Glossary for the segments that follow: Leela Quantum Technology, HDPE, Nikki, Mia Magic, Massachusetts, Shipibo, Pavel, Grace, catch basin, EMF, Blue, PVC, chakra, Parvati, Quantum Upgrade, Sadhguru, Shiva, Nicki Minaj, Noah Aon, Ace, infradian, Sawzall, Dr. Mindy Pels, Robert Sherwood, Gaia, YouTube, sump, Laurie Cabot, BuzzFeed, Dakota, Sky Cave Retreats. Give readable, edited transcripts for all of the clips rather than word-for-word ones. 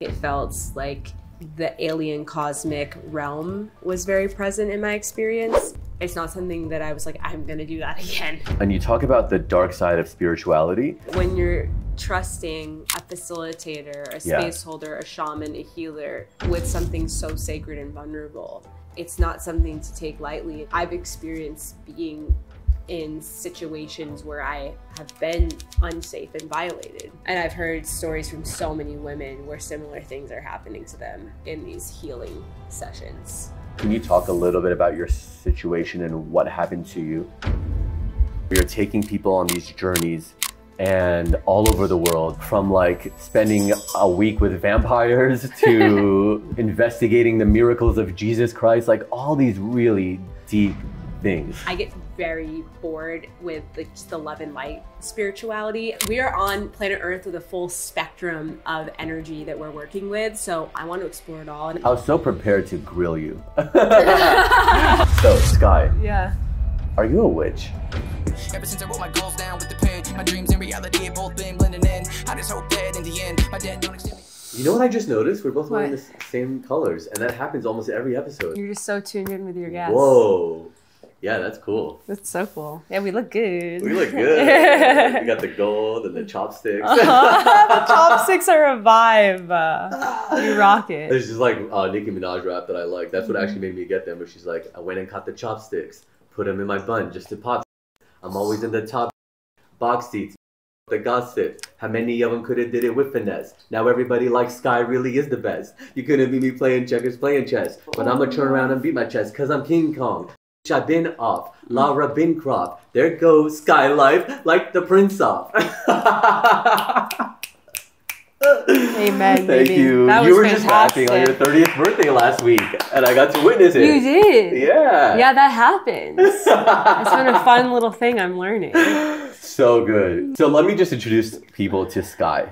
It felt like the alien cosmic realm was very present in my experience. It's not something that I was like, I'm gonna do that again. And you talk about the dark side of spirituality. When you're trusting a facilitator, a space holder, a shaman, a healer with something so sacred and vulnerable, it's not something to take lightly. I've experienced being in situations where I have been unsafe and violated. And I've heard stories from so many women where similar things are happening to them in these healing sessions. Can you talk a little bit about your situation and what happened to you? You're taking people on these journeys and all over the world, from like spending a week with vampires to investigating the miracles of Jesus Christ, like all these really deep things. I get very bored with the love and light spirituality. We are on planet Earth with a full spectrum of energy that we're working with, so I want to explore it all. I was so prepared to grill you. So, Sky. Yeah. Are you a witch? Ever since I wrote my goals down with the pen, my dreams and reality have both been blending in. I just hope that in the end, my dad don't extend me. You know what I just noticed? We're both wearing the same colors, and that happens almost every episode. You're just so tuned in with your gas. Whoa. Yeah, that's cool. That's so cool. Yeah, we look good. We look good. We got the gold and the chopsticks. The chopsticks are a vibe. You rock it. There's just like Nicki Minaj rap that I like. That's what actually made me get them, but she's like, I went and caught the chopsticks, put them in my bun just to pop. I'm always in the top box seats. The gossip. How many of them could have did it with finesse? Now everybody likes Sky really is the best. You couldn't be me playing checkers, playing chess. But I'm going to turn around and beat my chest because I'm King Kong. I've been off, Lara Bincroft. There goes Sky Life, like the Prince off. Amen. Thank you. That you were fantastic. Just laughing on your 30th birthday last week, and I got to witness it. You did. Yeah. Yeah, that happens. It's been a fun little thing I'm learning. So good. So let me just introduce people to Sky.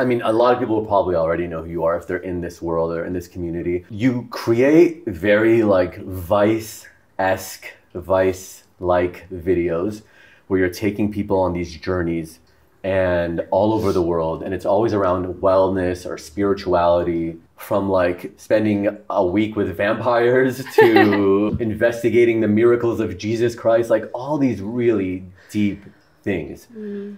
I mean, a lot of people probably already know who you are if they're in this world or in this community. You create very like Vice-esque, Vice-like videos where you're taking people on these journeys and all over the world, and it's always around wellness or spirituality, from like spending a week with vampires to investigating the miracles of Jesus Christ, like all these really deep things.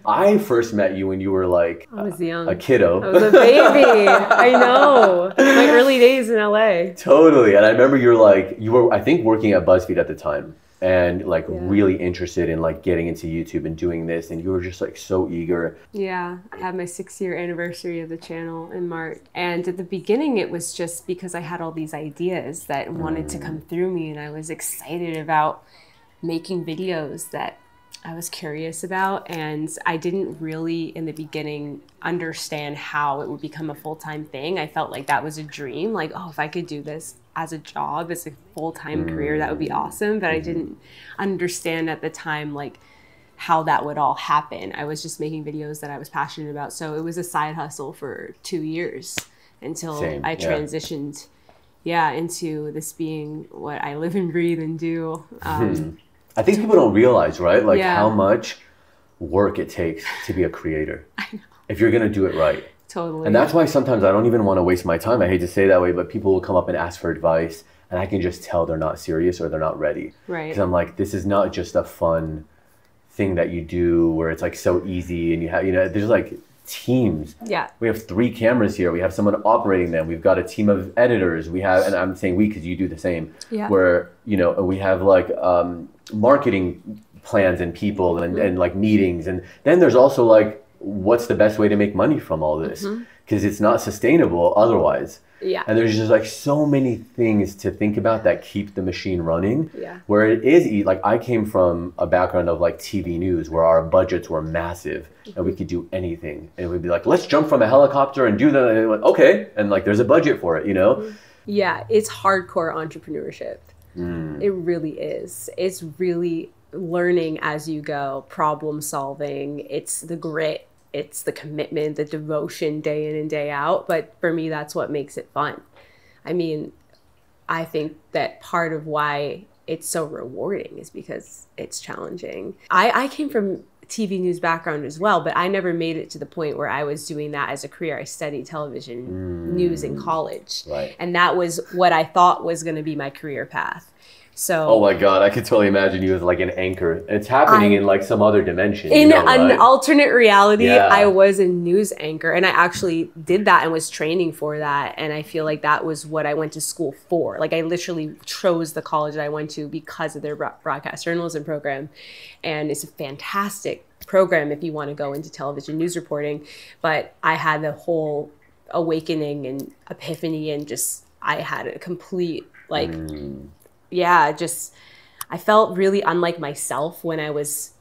I first met you when you were like I was young. A kiddo. I was a baby. I know. My early days in LA. Totally. And I remember you were like, you were, I think, working at BuzzFeed at the time and like really interested in like getting into YouTube and doing this. And you were just like so eager. Yeah. I had my 6-year anniversary of the channel in March. And at the beginning, it was just because I had all these ideas that wanted to come through me. And I was excited about making videos that I was curious about, and I didn't really in the beginning understand how it would become a full-time thing. I felt like that was a dream, like, oh, if I could do this as a job, as a full-time career, that would be awesome. But I didn't understand at the time, like, how that would all happen. I was just making videos that I was passionate about. So it was a side hustle for 2 years until I transitioned, into this being what I live and breathe and do. I think people don't realize, right? Like how much work it takes to be a creator. I know. If you're going to do it right. Totally. And that's why sometimes I don't even want to waste my time. I hate to say it that way, but people will come up and ask for advice, and I can just tell they're not serious or they're not ready. Right. Because I'm like, this is not just a fun thing that you do where it's like so easy and you have, you know, there's like teams. Yeah. We have 3 cameras here. We have someone operating them. We've got a team of editors. We have, and I'm saying we because you do the same. Yeah. Where, you know, we have like, marketing plans and people and like meetings, and then there's also like what's the best way to make money from all this, because it's not sustainable otherwise. Yeah. And there's just like so many things to think about that keep the machine running. Yeah. Where it is like I came from a background of like TV news where our budgets were massive and we could do anything, and we'd be like, let's jump from a helicopter and do that, and it went, okay, and like there's a budget for it, you know. Yeah, it's hardcore entrepreneurship. It really is. It's really learning as you go, problem solving. It's the grit, it's the commitment, the devotion day in and day out. But for me, that's what makes it fun. I mean, I think that part of why it's so rewarding is because it's challenging. I came from TV news background as well, but I never made it to the point where I was doing that as a career. I studied television news in college. Right. And that was what I thought was going to be my career path. So, oh my God, I could totally imagine you as like an anchor. It's happening in like some other dimension. In an alternate reality, yeah. I was a news anchor, and I actually did that and was training for that. And I feel like that was what I went to school for. Like I literally chose the college that I went to because of their broadcast journalism program. And it's a fantastic program if you want to go into television news reporting. But I had the whole awakening and epiphany, and just, I had a complete like... Yeah, just I felt really unlike myself when I was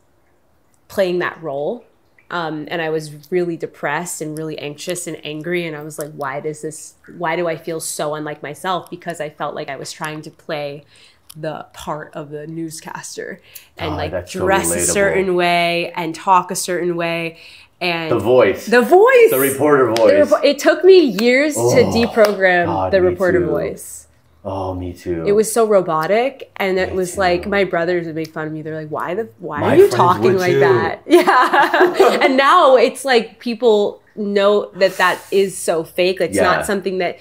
playing that role, and I was really depressed and really anxious and angry, and I was like, why do I feel so unlike myself? Because I felt like I was trying to play the part of the newscaster and like dress a certain way and talk a certain way. And the reporter voice. It took me years to deprogram the reporter voice. Oh, me too. It was so robotic, and it was like, my brothers would make fun of me. They're like, why are you talking like that? Yeah. And now it's like people know that that is so fake. It's not something that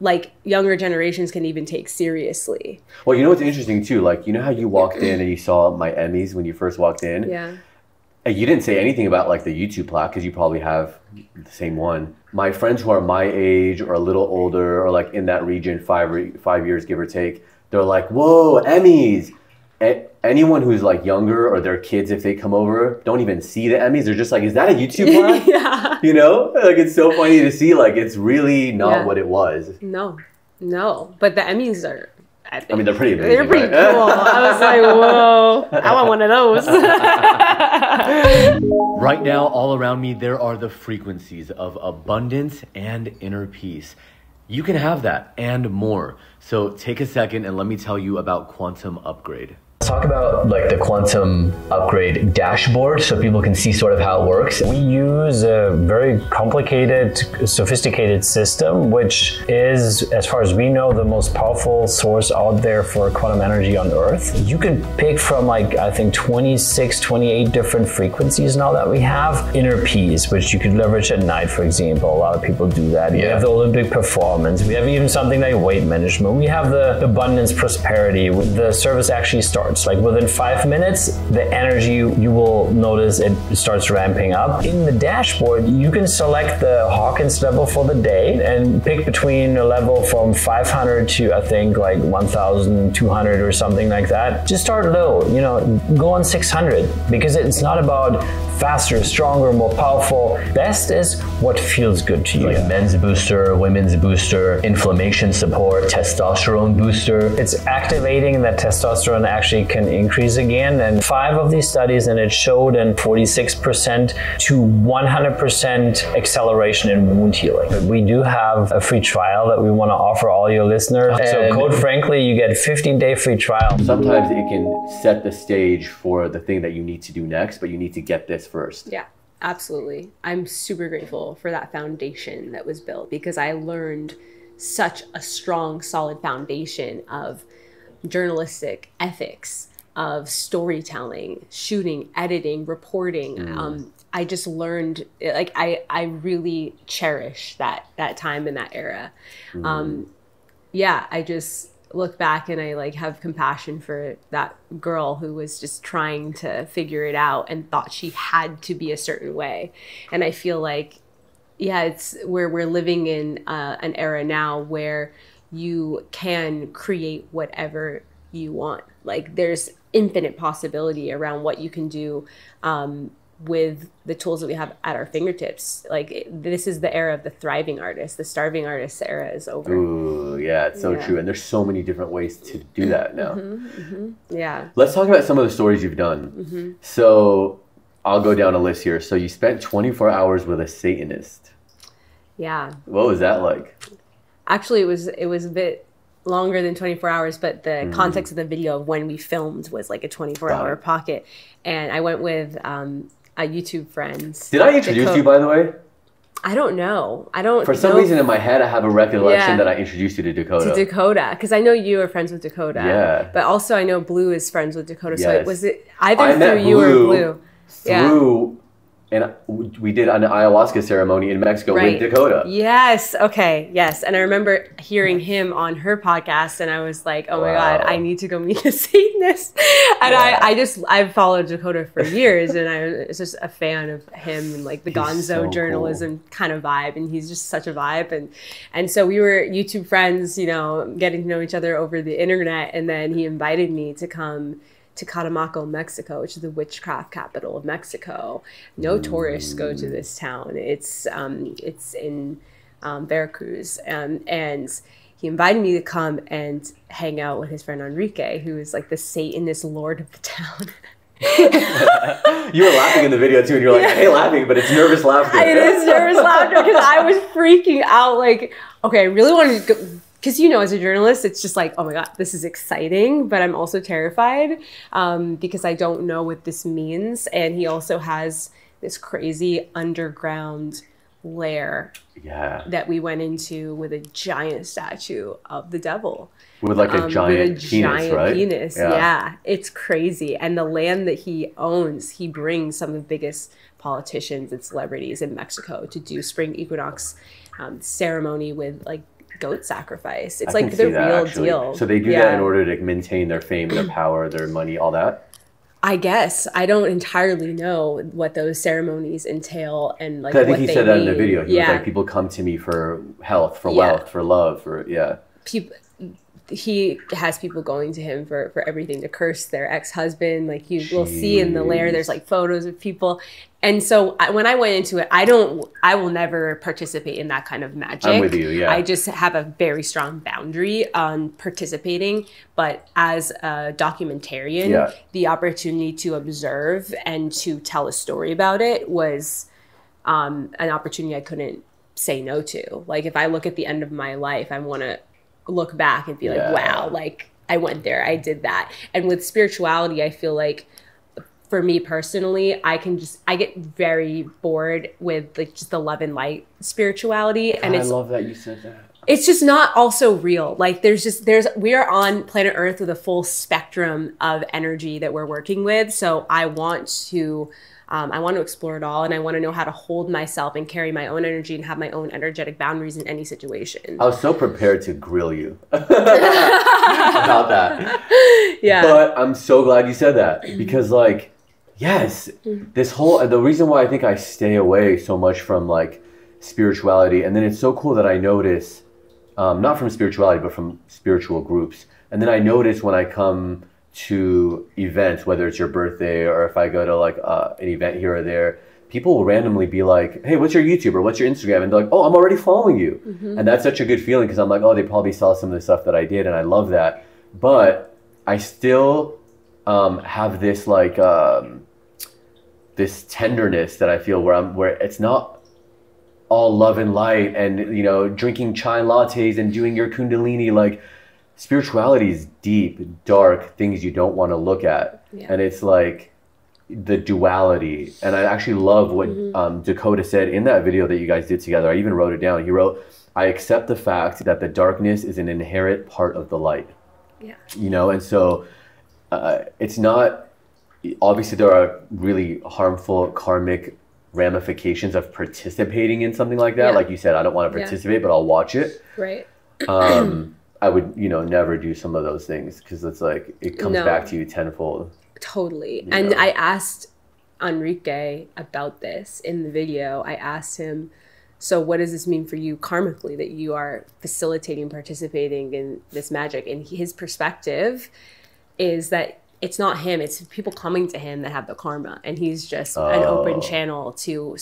like younger generations can even take seriously. Well, you know what's interesting too? Like, you know how you walked in and you saw my Emmys when you first walked in? Yeah. You didn't say anything about like the YouTube plaque because you probably have the same one. My friends who are my age or a little older or like in that region, five years give or take, they're like, whoa, Emmys. And anyone who's like younger or their kids, if they come over, don't even see the Emmys. They're just like, is that a YouTube plaque? Yeah. You know, like it's so funny to see, like it's really not what it was. No, no. But the Emmys are... I mean, they're pretty amazing. They're pretty cool. I was like, whoa, I want one of those. Right now, all around me, there are the frequencies of abundance and inner peace. You can have that and more. So take a second and let me tell you about Quantum Upgrade. Let's talk about like the Quantum Upgrade dashboard so people can see sort of how it works. We use a very complicated, sophisticated system, which is, as far as we know, the most powerful source out there for quantum energy on Earth. You can pick from like, I think 26, 28 different frequencies now that we have. Inner peace, which you could leverage at night, for example. A lot of people do that. Yeah. We have the Olympic performance. We have even something like weight management. We have the abundance, prosperity. The service actually starts. Like within 5 minutes, the energy you will notice it starts ramping up. In the dashboard, you can select the Hawkins level for the day and pick between a level from 500 to I think like 1,200 or something like that. Just start low, you know, go on 600 because it's not about faster, stronger, more powerful. Best is what feels good to you. Like men's booster, women's booster, inflammation support, testosterone booster. It's activating that testosterone actually can increase again. And 5 of these studies, and it showed in 46% to 100% acceleration in wound healing. But we do have a free trial that we want to offer all your listeners. So code frankly, you get a 15-day free trial. Sometimes it can set the stage for the thing that you need to do next, but you need to get this first. Yeah, absolutely. I'm super grateful for that foundation that was built because I learned such a strong, solid foundation of journalistic ethics, of storytelling, shooting, editing, reporting. I just learned, like I really cherish that time in that era. Yeah, I just look back and I like have compassion for that girl who was just trying to figure it out and thought she had to be a certain way. And I feel like, yeah, it's where we're living in an era now where you can create whatever you want. Like there's infinite possibility around what you can do with the tools that we have at our fingertips. Like this is the era of the thriving artist. The starving artist era is over. Ooh, yeah, it's so true. And there's so many different ways to do that now. Yeah. Let's talk about some of the stories you've done. So I'll go down a list here. So you spent 24 hours with a Satanist. Yeah. What was that like? Actually, it was a bit longer than 24 hours, but the context of the video of when we filmed was like a 24-hour pocket. And I went with a YouTube friend. Did I introduce you, by the way? I don't know. For some reason in my head, I have a recollection that I introduced you to Dakota. To Dakota, because I know you are friends with Dakota. Yeah. But also I know Blue is friends with Dakota. So it was either through you or Blue. through, and we did an ayahuasca ceremony in Mexico with Dakota. Yes. Okay. Yes. And I remember hearing him on her podcast, and I was like, oh my God, I need to go meet a Satanist. And I've followed Dakota for years, and I was just a fan of him and like the gonzo journalism kind of vibe. And he's just such a vibe. And so we were YouTube friends, you know, getting to know each other over the internet. And then he invited me to come to Catamaco, Mexico, which is the witchcraft capital of Mexico. No tourists go to this town. It's in Veracruz. And he invited me to come and hang out with his friend Enrique, who is like the Satanist lord of the town. You were laughing in the video too, and you're like, hey, laughing, but it's nervous laughter. It is nervous laughter because I was freaking out. Like, okay, I really wanted to go. Because, you know, as a journalist, it's just like, oh my God, this is exciting, but I'm also terrified because I don't know what this means. And he also has this crazy underground lair that we went into with a giant statue of the devil. With like a giant with a penis, giant penis. Yeah, it's crazy. And the land that he owns, he brings some of the biggest politicians and celebrities in Mexico to do spring equinox ceremony with like goat sacrifice. It's like the real deal. So they do that in order to maintain their fame, their power, their money, all that? I guess. I don't entirely know what those ceremonies entail and like what they mean. I think he said that in the video. He was like, people come to me for health, for wealth, for love, for, people, he has people going to him for everything, to curse their ex-husband. Like you will see in the lair, there's like photos of people. And so when I went into it, I will never participate in that kind of magic. I'm with you, I just have a very strong boundary on participating. But as a documentarian, the opportunity to observe and to tell a story about it was an opportunity I couldn't say no to. Like if I look at the end of my life, I want to look back and be like, wow, like I went there, I did that. And with spirituality, I feel like for me personally, I get very bored with like just the love and light spirituality. And I love that you said that. It's just not also real. Like we are on planet Earth with a full spectrum of energy that we're working with. So I want to explore it all, and I want to know how to hold myself and carry my own energy and have my own energetic boundaries in any situation. I was so prepared to grill you about that. Yeah. But I'm so glad you said that because, like, yes, this whole – the reason why I think I stay away so much from, like, spirituality, and then it's so cool that I notice not from spirituality but from spiritual groups, and then I notice when I come – to events, whether it's your birthday or if I go to like an event here or there, people will randomly be like, hey, what's your YouTube or what's your Instagram? And they're like, oh, I'm already following you. And that's such a good feeling because I'm like, oh, they probably saw some of the stuff that I did, and I love that. But I still have this like this tenderness that I feel where it's not all love and light and, you know, drinking chai lattes and doing your kundalini. Like, spirituality is deep, dark things you don't want to look at. And it's like the duality. And I actually love what Dakota said in that video that you guys did together. I even wrote it down. He wrote, I accept the fact that the darkness is an inherent part of the light. You know, and so it's not, obviously there are really harmful karmic ramifications of participating in something like that. Like you said, I don't want to participate, but I'll watch it. I would, you know, never do some of those things because it's like it comes back to you tenfold. Totally. And I asked Enrique about this in the video. I asked him, so what does this mean for you karmically that you are facilitating, participating in this magic? And his perspective is that it's not him. It's people coming to him that have the karma. And he's just an open channel to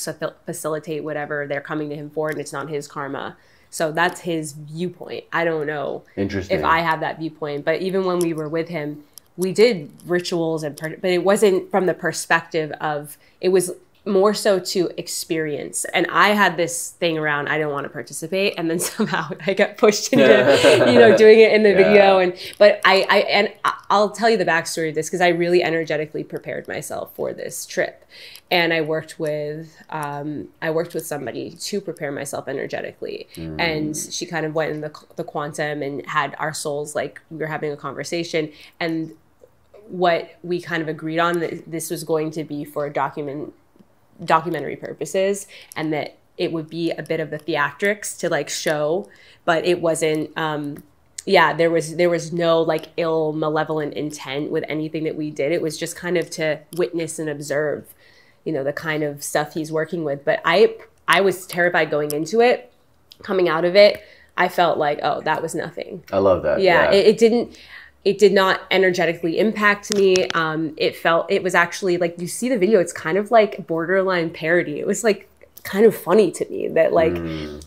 facilitate whatever they're coming to him for. And it's not his karma. So that's his viewpoint. I don't know if I have that viewpoint. But even when we were with him, we did rituals, but it wasn't from the perspective of, it was more so to experience. And I had this thing around, I don't want to participate. And then somehow I got pushed into, you know, doing it in the video. But I'll tell you the backstory of this because I really energetically prepared myself for this trip. And I worked with somebody to prepare myself energetically. And she kind of went in the quantum and had our souls, like we were having a conversation. And what we kind of agreed on, that this was going to be for documentary purposes, and that it would be a bit of the theatrics to like show, but it wasn't, yeah, there was no like ill, malevolent intent with anything that we did. It was just kind of to witness and observe, you know, the kind of stuff he's working with. But I was terrified going into it. Coming out of it, I felt like, oh, that was nothing. I love that. Yeah, yeah. It did not energetically impact me. It was actually like, you see the video, it's kind of like borderline parody. It was like kind of funny to me that like,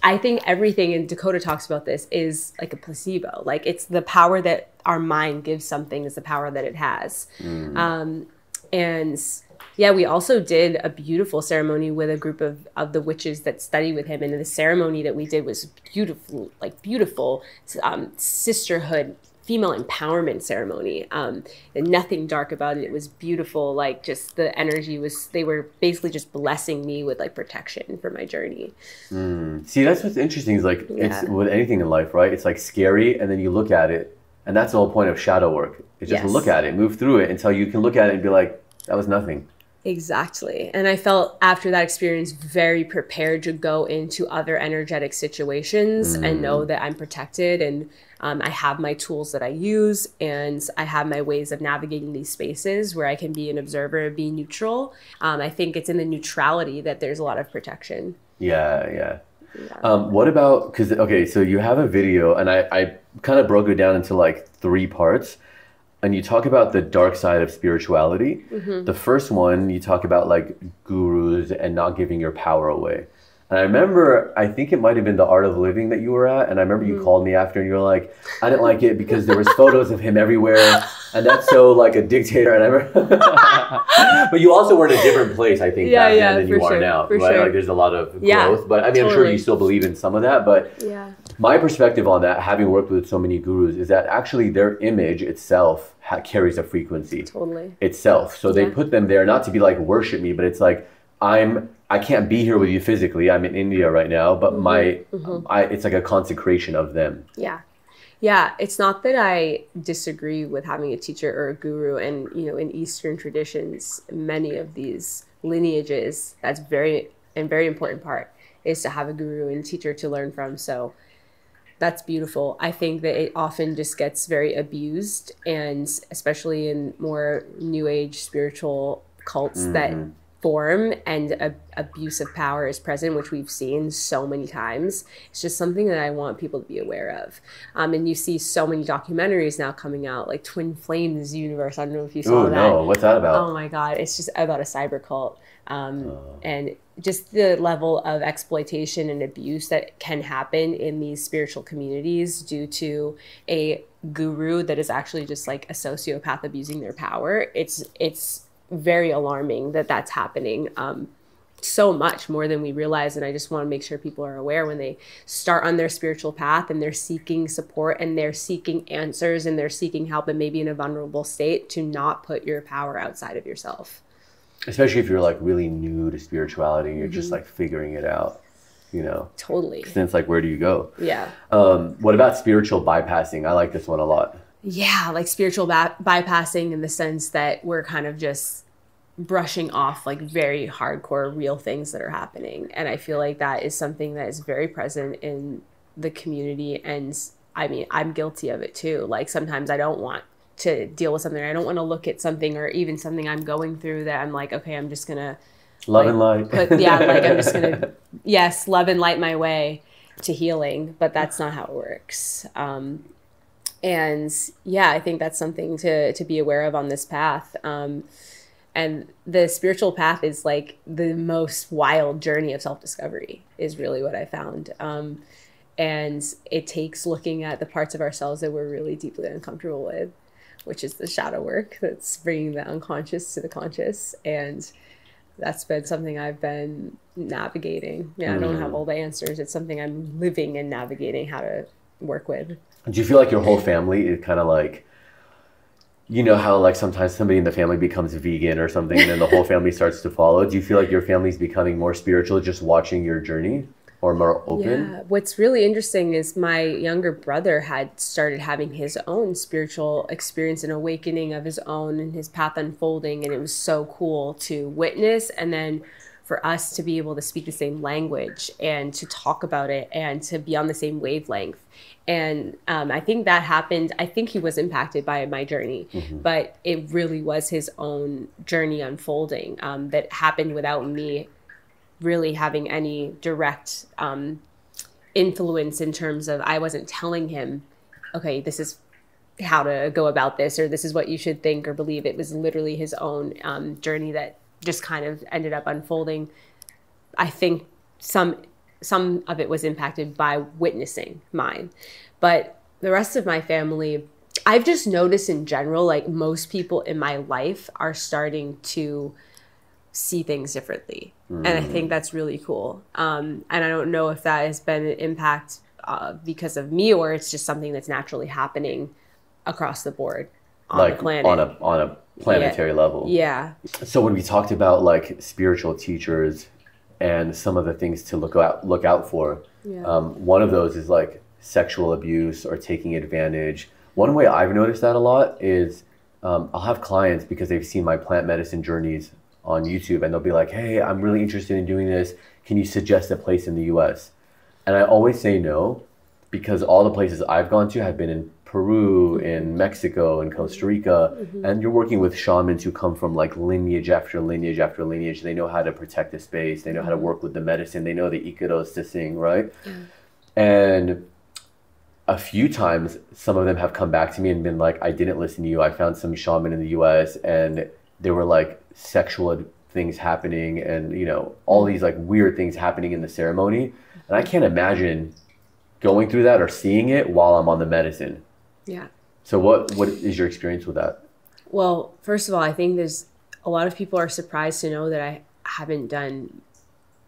I think everything, and Dakota talks about this, is like a placebo. Like it's the power that our mind gives something is the power that it has. And yeah, we also did a beautiful ceremony with a group of the witches that study with him. And the ceremony that we did was beautiful, like beautiful sisterhood, female empowerment ceremony, and nothing dark about it. It was beautiful. Like just the energy was, they were basically just blessing me with like protection for my journey. See, that's what's interesting is like, it's with anything in life, right? It's like scary. And then you look at it, and that's the whole point of shadow work. It's just look at it, move through it until you can look at it and be like, that was nothing. Exactly. And I felt after that experience very prepared to go into other energetic situations and know that I'm protected, and I have my tools that I use, and I have my ways of navigating these spaces where I can be an observer, be neutral. I think it's in the neutrality that there's a lot of protection. Yeah, yeah. What about, because, okay, so you have a video, and I kind of broke it down into like 3 parts. And you talk about the dark side of spirituality. The first one, you talk about like gurus and not giving your power away. And I remember, I think it might have been the Art of Living that you were at. And I remember you called me after and you were like, I didn't like it because there was photos of him everywhere. And that's so like a dictator. And I remember, but you also were in a different place, I think, back then than you are now, right? Like there's a lot of growth, but I mean, I'm sure you still believe in some of that, but my perspective on that, having worked with so many gurus, is that actually their image itself carries a frequency itself. So they put them there not to be like, worship me, but it's like, I can't be here with you physically. I'm in India right now, but it's like a consecration of them. Yeah. Yeah. It's not that I disagree with having a teacher or a guru, and, you know, in Eastern traditions, many of these lineages, that's very important part is to have a guru and teacher to learn from. So that's beautiful. I think that it often just gets very abused, and especially in more new age spiritual cults that form and abuse of power is present, which we've seen so many times. It's just something that I want people to be aware of. And you see so many documentaries now coming out, like Twin Flames Universe. I don't know if you saw that. Oh no, what's that about? Oh my God, it's just about a cyber cult. And just the level of exploitation and abuse that can happen in these spiritual communities due to a guru that is actually just like a sociopath abusing their power. It's very alarming that that's happening so much more than we realize. And I just want to make sure people are aware when they start on their spiritual path and they're seeking support and they're seeking answers and they're seeking help and maybe in a vulnerable state, to not put your power outside of yourself. Especially if you're like really new to spirituality, you're just like figuring it out, you know? Totally. Because then it's like, where do you go? Yeah. What about spiritual bypassing? I like this one a lot. Yeah, like spiritual bypassing in the sense that we're kind of just brushing off like very hardcore real things that are happening. And I feel like that is something that is very present in the community. And I mean, I'm guilty of it too. Like sometimes I don't want to deal with something. I don't want to look at something or even something I'm going through that I'm like, okay, I'm just going to love and light. Like I'm just going to, love and light my way to healing. But that's not how it works. And yeah, I think that's something to be aware of on this path. And the spiritual path is like the most wild journey of self-discovery is really what I found. And it takes looking at the parts of ourselves that we're really deeply uncomfortable with, which is the shadow work that's bringing the unconscious to the conscious. And that's been something I've been navigating. Yeah, I don't have all the answers. It's something I'm living and navigating how to work with. Do you feel like your whole family is kind of like, you know how like sometimes somebody in the family becomes vegan or something and then the whole family starts to follow? Do you feel like your family's becoming more spiritual just watching your journey? or more open. Yeah. What's really interesting is my younger brother had started having his own spiritual experience and awakening of his own and his path unfolding. And it was so cool to witness. And then for us to be able to speak the same language and to talk about it and to be on the same wavelength. And I think that happened. I think he was impacted by my journey, mm-hmm. but it really was his own journey unfolding that happened without me really having any direct influence in terms of I wasn't telling him, okay, this is how to go about this, or this is what you should think or believe. It was literally his own journey that just kind of ended up unfolding. I think some of it was impacted by witnessing mine, but the rest of my family, I've just noticed in general, like most people in my life are starting to see things differently. Mm. And I think that's really cool. And I don't know if that has been an impact because of me, or it's just something that's naturally happening across the board on the planet. On a planetary level. Yeah. So when we talked about like spiritual teachers and some of the things to look out for, yeah. One of those is like sexual abuse or taking advantage. One way I've noticed that a lot is I'll have clients, because they've seen my plant medicine journeys on YouTube, and they'll be like, hey, I'm really interested in doing this. Can you suggest a place in the US? And I always say no, because all the places I've gone to have been in Peru, in Mexico, in Costa Rica, mm-hmm. and you're working with shamans who come from like lineage after lineage after lineage. They know how to protect the space. They know how to work with the medicine. They know the Ikedos to sing, right? Mm. And a few times, some of them have come back to me and been like, I didn't listen to you. I found some shaman in the US and they were like, sexual things happening and, you know, all these like weird things happening in the ceremony. And I can't imagine going through that or seeing it while I'm on the medicine. Yeah. So what is your experience with that? Well, first of all, I think there's a lot of people are surprised to know that I haven't done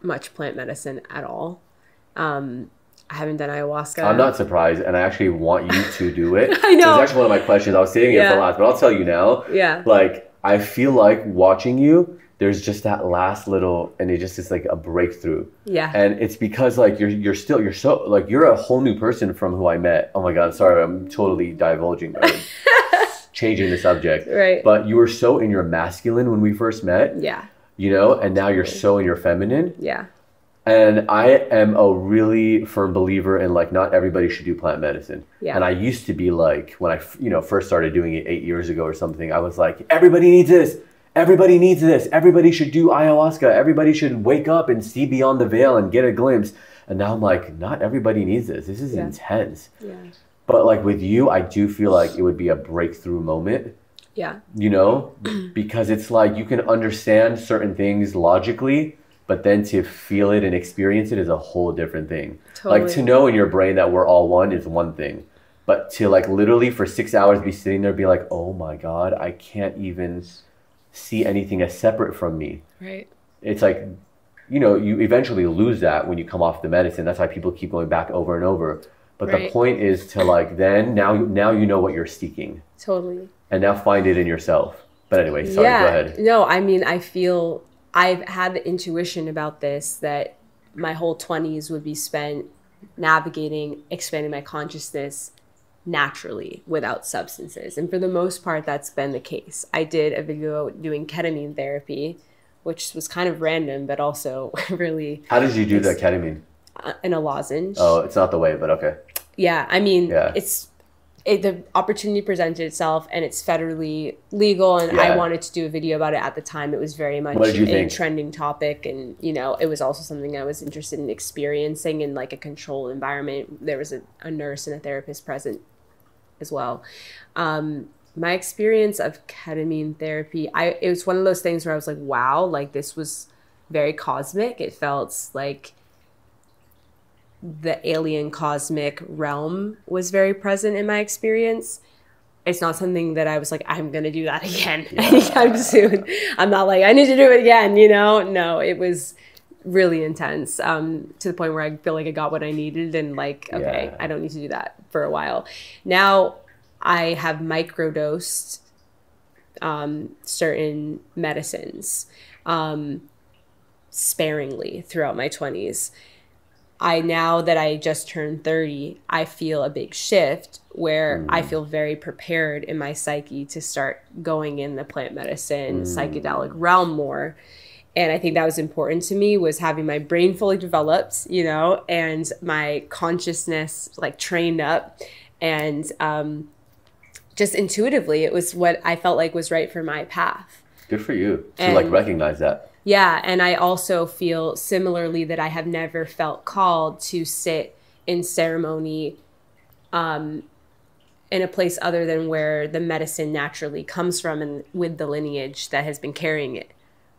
much plant medicine at all. I haven't done ayahuasca. I'm not surprised, and I actually want you to do it. I know. It's actually one of my questions. I was saving it for last, but I'll tell you now. Yeah. Like, I feel like watching you, there's just that last little, and it just is like a breakthrough. Yeah. And it's because like you're still like you're a whole new person from who I met. Oh my God, sorry, I'm totally divulging, changing the subject. Right. But you were so in your masculine when we first met. Yeah. You know, and now you're so in your feminine. Yeah. And I am a really firm believer in like not everybody should do plant medicine. Yeah. And I used to be like when I first started doing it 8 years ago or something, I was like, everybody needs this. Everybody needs this. Everybody should do ayahuasca. Everybody should wake up and see beyond the veil and get a glimpse. And now I'm like, not everybody needs this. This is intense. Yeah. But like with you, I do feel like it would be a breakthrough moment. Yeah. You know, because it's like you can understand certain things logically. But then to feel it and experience it is a whole different thing. Totally. Like to know in your brain that we're all one is one thing. But to like literally for 6 hours be sitting there and be like, oh my God, I can't even see anything as separate from me. Right. It's like, you know, you eventually lose that when you come off the medicine. That's why people keep going back over and over. But the point is to like then, now you know what you're seeking. Totally. And now find it in yourself. But anyway, sorry, go ahead. No, I mean, I feel... I've had the intuition about this that my whole 20s would be spent navigating, expanding my consciousness naturally without substances. And for the most part, that's been the case. I did a video doing ketamine therapy, which was kind of random, but also really... How did you do the ketamine? In a lozenge. Oh, it's not the way, but okay. Yeah, I mean, the opportunity presented itself and it's federally legal. And I wanted to do a video about it at the time. It was very much a trending topic. And, you know, it was also something I was interested in experiencing in like a controlled environment. There was a nurse and a therapist present as well. My experience of ketamine therapy, it was one of those things where I was like, wow, like this was very cosmic. It felt like the alien cosmic realm was very present in my experience. It's not something that I was like, I'm going to do that again anytime soon. I'm not like, I need to do it again, you know? No, it was really intense to the point where I feel like I got what I needed and like, okay, I don't need to do that for a while. Now I have microdosed certain medicines sparingly throughout my 20s. now that I just turned 30, I feel a big shift where I feel very prepared in my psyche to start going in the plant medicine, psychedelic realm more. And I think that was important to me, was having my brain fully developed, you know, and my consciousness like trained up, and just intuitively, it was what I felt like was right for my path. Good for you to like recognize that. Yeah. And I also feel similarly that I have never felt called to sit in ceremony in a place other than where the medicine naturally comes from and with the lineage that has been carrying it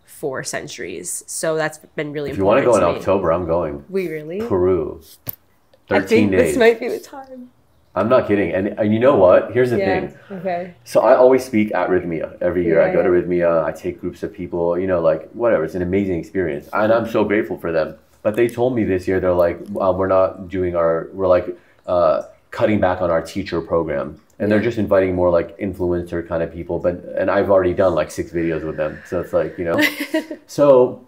for centuries. So that's been really important. If you want to go in October, I'm going. We really? Peru. 13 days. I think this might be the time. I'm not kidding. And you know what? Here's the thing. Okay. So I always speak at Rhythmia. Every year I go to Rhythmia. I take groups of people, you know, like whatever. It's an amazing experience. And I'm so grateful for them. But they told me this year, they're like, we're not doing our, we're like cutting back on our teacher program. And they're just inviting more like influencer kind of people. But, and I've already done like 6 videos with them. So it's like, you know. So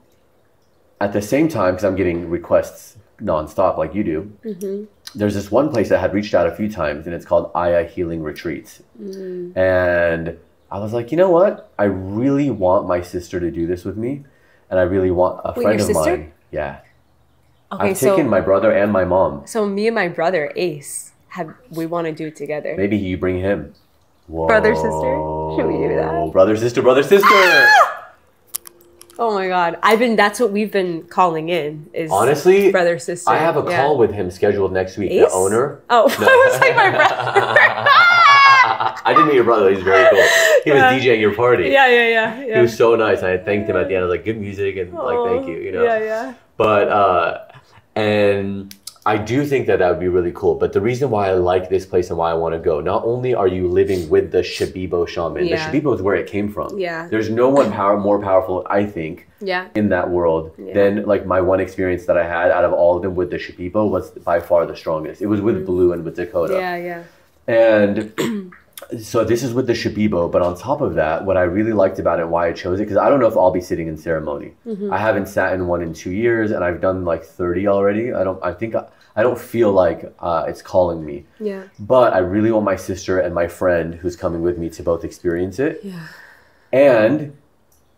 at the same time, because I'm getting requests nonstop like you do. Mm-hmm. There's this one place I had reached out a few times, and it's called Aya Healing Retreats. Mm. And I was like, you know what? I really want my sister to do this with me, and I really want a friend of mine. Yeah. Okay, I've taken my brother and my mom. So me and my brother, Ace, we want to do it together. Maybe you bring him. Whoa. Brother, sister? Should we do that? Brother, sister, brother, sister! Oh my God. That's what we've been calling in, is honestly brother, sister. I have a call with him scheduled next week. Ace? The owner. Oh, no. I was like, my brother. I didn't meet your brother. He's very cool. He was DJing your party. Yeah. He was so nice. I thanked him at the end. I was like, good music, and like, thank you, you know. Yeah. But, and I do think that would be really cool. But the reason why I like this place and why I want to go, not only are you living with the Shipibo shaman, the Shipibo is where it came from. Yeah. There's no one more powerful, I think, in that world than like my one experience that I had out of all of them with the Shipibo was by far the strongest. It was with Blue and with Dakota. Yeah. And so this is with the Shipibo, but on top of that, what I really liked about it, why I chose it, because I don't know if I'll be sitting in ceremony. I haven't sat in one in 2 years, and I've done like 30 already. I don't feel like it's calling me. Yeah. But I really want my sister and my friend who's coming with me to both experience it. Yeah. And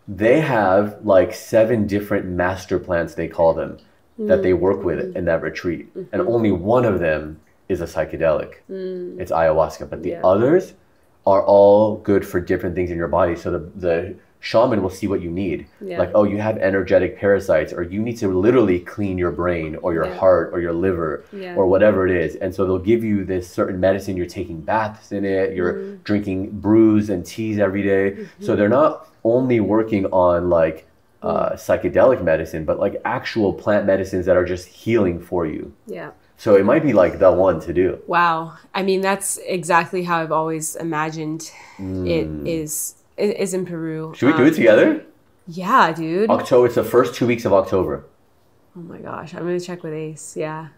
they have like 7 different master plants, they call them, that they work with in that retreat. And only one of them is a psychedelic. It's ayahuasca, but the others are all good for different things in your body. So the shaman will see what you need. Like, oh, you have energetic parasites, or you need to literally clean your brain or your heart or your liver or whatever it is. And so they'll give you this certain medicine. You're taking baths in it. You're drinking brews and teas every day. So they're not only working on like psychedelic medicine, but like actual plant medicines that are just healing for you. Yeah. So it might be like the one to do. Wow. I mean, that's exactly how I've always imagined it is in Peru. Should we do it together? Yeah, dude. October. It's the first 2 weeks of October. Oh my gosh. I'm going to check with Ace. Yeah.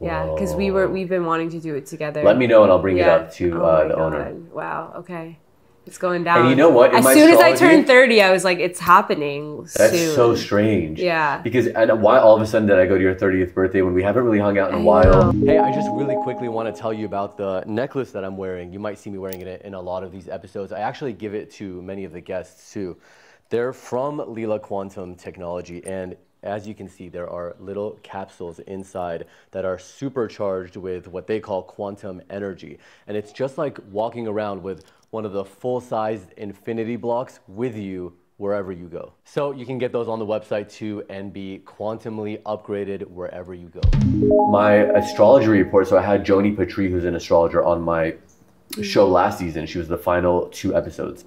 Yeah. Because we've been wanting to do it together. Let me know and I'll bring it up to the owner. Wow. Okay. It's going down. And you know what? As soon as I turned 30, I was like, it's happening soon. That's so strange. Yeah. Because why all of a sudden did I go to your 30th birthday when we haven't really hung out in a while? Hey, I just really quickly want to tell you about the necklace that I'm wearing. You might see me wearing it in a lot of these episodes. I actually give it to many of the guests too. They're from Leela Quantum Technology, and as you can see, there are little capsules inside that are supercharged with what they call quantum energy. And it's just like walking around with one of the full-sized infinity blocks with you wherever you go. So you can get those on the website too and be quantumly upgraded wherever you go. My astrology report, so I had Joni Patry, who's an astrologer, on my show last season. She was the final 2 episodes.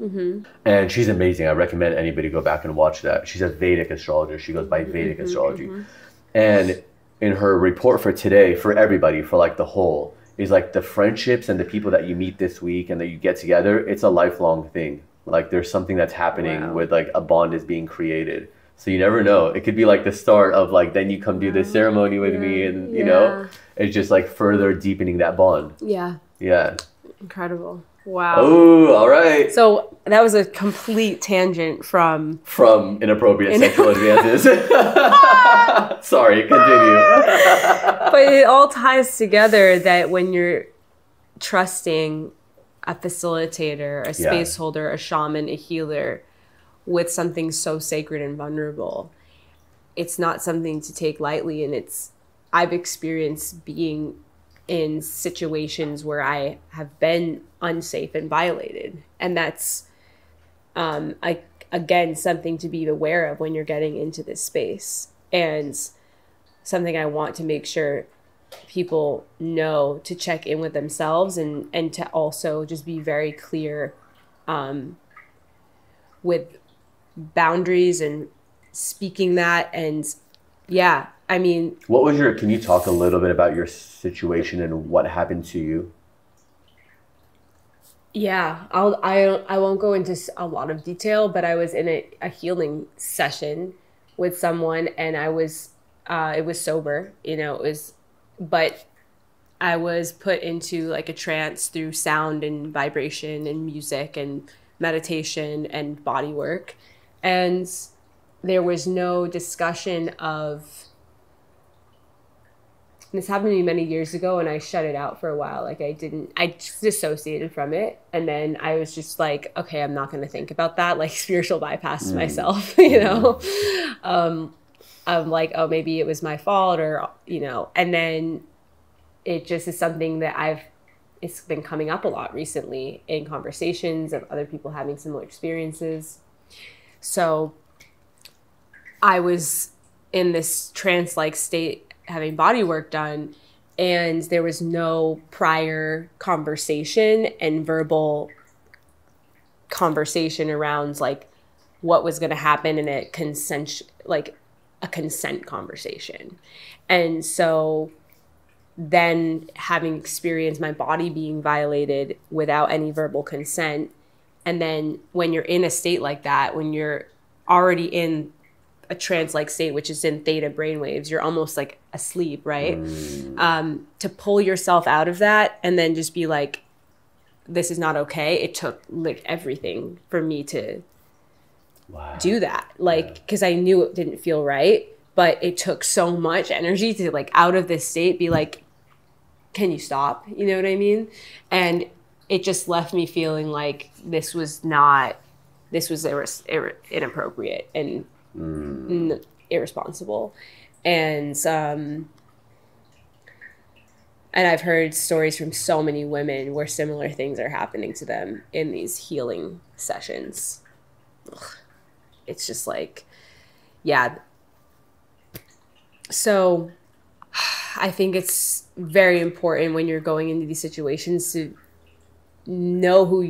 And she's amazing. I recommend anybody go back and watch that. She's a Vedic astrologer. She goes by Vedic astrology. And in her report for today, for everybody, for like the whole, is like the friendships and the people that you meet this week and that you get together, it's a lifelong thing. Like there's something that's happening with like a bond is being created. So you never know. It could be like the start of like, then you come do this ceremony with me, and you know, it's just like further deepening that bond. Yeah. Yeah. Incredible. Wow. Oh, all right. So that was a complete tangent from... From inappropriate sexual advances. Sorry, continue. But it all ties together that when you're trusting a facilitator, a space holder, a shaman, a healer with something so sacred and vulnerable, it's not something to take lightly. And it's... I've experienced being... in situations where I have been unsafe and violated. And that's, again, something to be aware of when you're getting into this space, and something I want to make sure people know to check in with themselves, and to also just be very clear with boundaries and speaking that. And yeah, I mean, what was your, can you talk a little bit about your situation and what happened to you? Yeah, I won't go into a lot of detail, but I was in a healing session with someone, and I was, it was sober, you know, it was, but I was put into like a trance through sound and vibration and music and meditation and body work. And there was no discussion of, and this happened to me many years ago, and I shut it out for a while. Like I just dissociated from it. And then I was just like, okay, I'm not going to think about that. Like spiritual bypassed myself, you know? I'm like, oh, maybe it was my fault, or, you know, and then it just is something that it's been coming up a lot recently in conversations of other people having similar experiences. So I was in this trance-like state having body work done, and there was no prior conversation and verbal conversation around like what was going to happen in a consent, like a consent conversation. And so then having experienced my body being violated without any verbal consent. And then when you're in a state like that, when you're already in a trance-like state, which is in theta brainwaves, you're almost like asleep, right? To pull yourself out of that and then just be like, this is not okay. It took like everything for me to do that. Like, because I knew it didn't feel right, but it took so much energy to like out of this state, be like, can you stop? You know what I mean? And it just left me feeling like this was not, this was inappropriate. And irresponsible. And I've heard stories from so many women where similar things are happening to them in these healing sessions. Ugh. It's just like, yeah. So I think it's very important when you're going into these situations to know who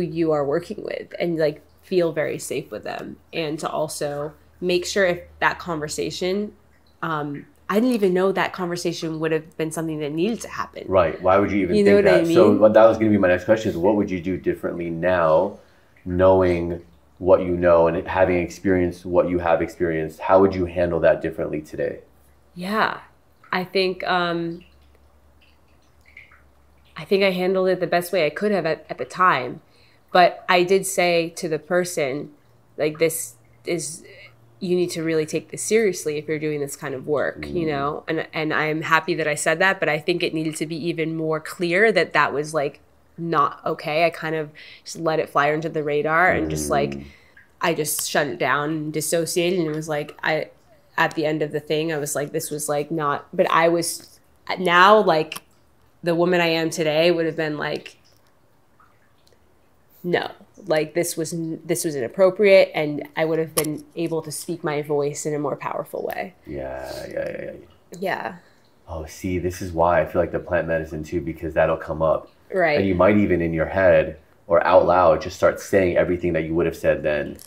you are working with, and like feel very safe with them, and to also make sure if that conversation, I didn't even know that conversation would have been something that needed to happen. Right. Why would you even think that? I mean? So that was going to be my next question is, what would you do differently now, knowing what you know and having experienced what you have experienced? How would you handle that differently today? Yeah, I think I handled it the best way I could have at the time. But I did say to the person, like, this is, you need to really take this seriously if you're doing this kind of work, you know? And I'm happy that I said that, but I think it needed to be even more clear that that was like, not okay. I kind of just let it fly under the radar and just like, I just shut it down and dissociated. And it was like, at the end of the thing, I was like, this was like not, but I was now like the woman I am today would have been like, no, like this was inappropriate, and I would have been able to speak my voice in a more powerful way. Yeah. Oh, see, this is why I feel like the plant medicine too, because that'll come up. Right. And you might even in your head or out loud just start saying everything that you would have said then.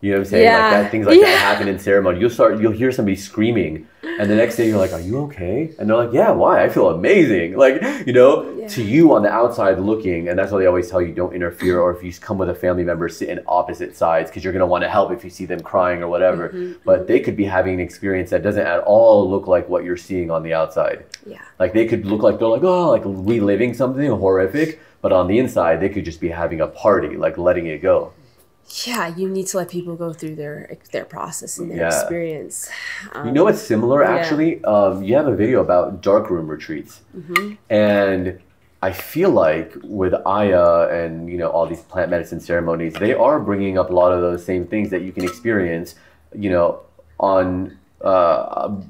You know what I'm saying? Yeah. Like that, things like that happen in ceremony. You'll hear somebody screaming, and the next day you're like, "Are you okay?" And they're like, "Yeah, why? I feel amazing." Like, you know, to you on the outside looking, and that's why they always tell you don't interfere, or if you come with a family member, sit in opposite sides because you're gonna want to help if you see them crying or whatever. Mm-hmm. But they could be having an experience that doesn't at all look like what you're seeing on the outside. Yeah. Like they could look like they're like, oh, like reliving something horrific, but on the inside they could just be having a party, like letting it go. Yeah, you need to let people go through their process and their experience. You know what's similar, actually? Yeah. You have a video about dark room retreats. Mm-hmm. And I feel like with Aya and, you know, all these plant medicine ceremonies, they are bringing up a lot of those same things that you can experience, you know, on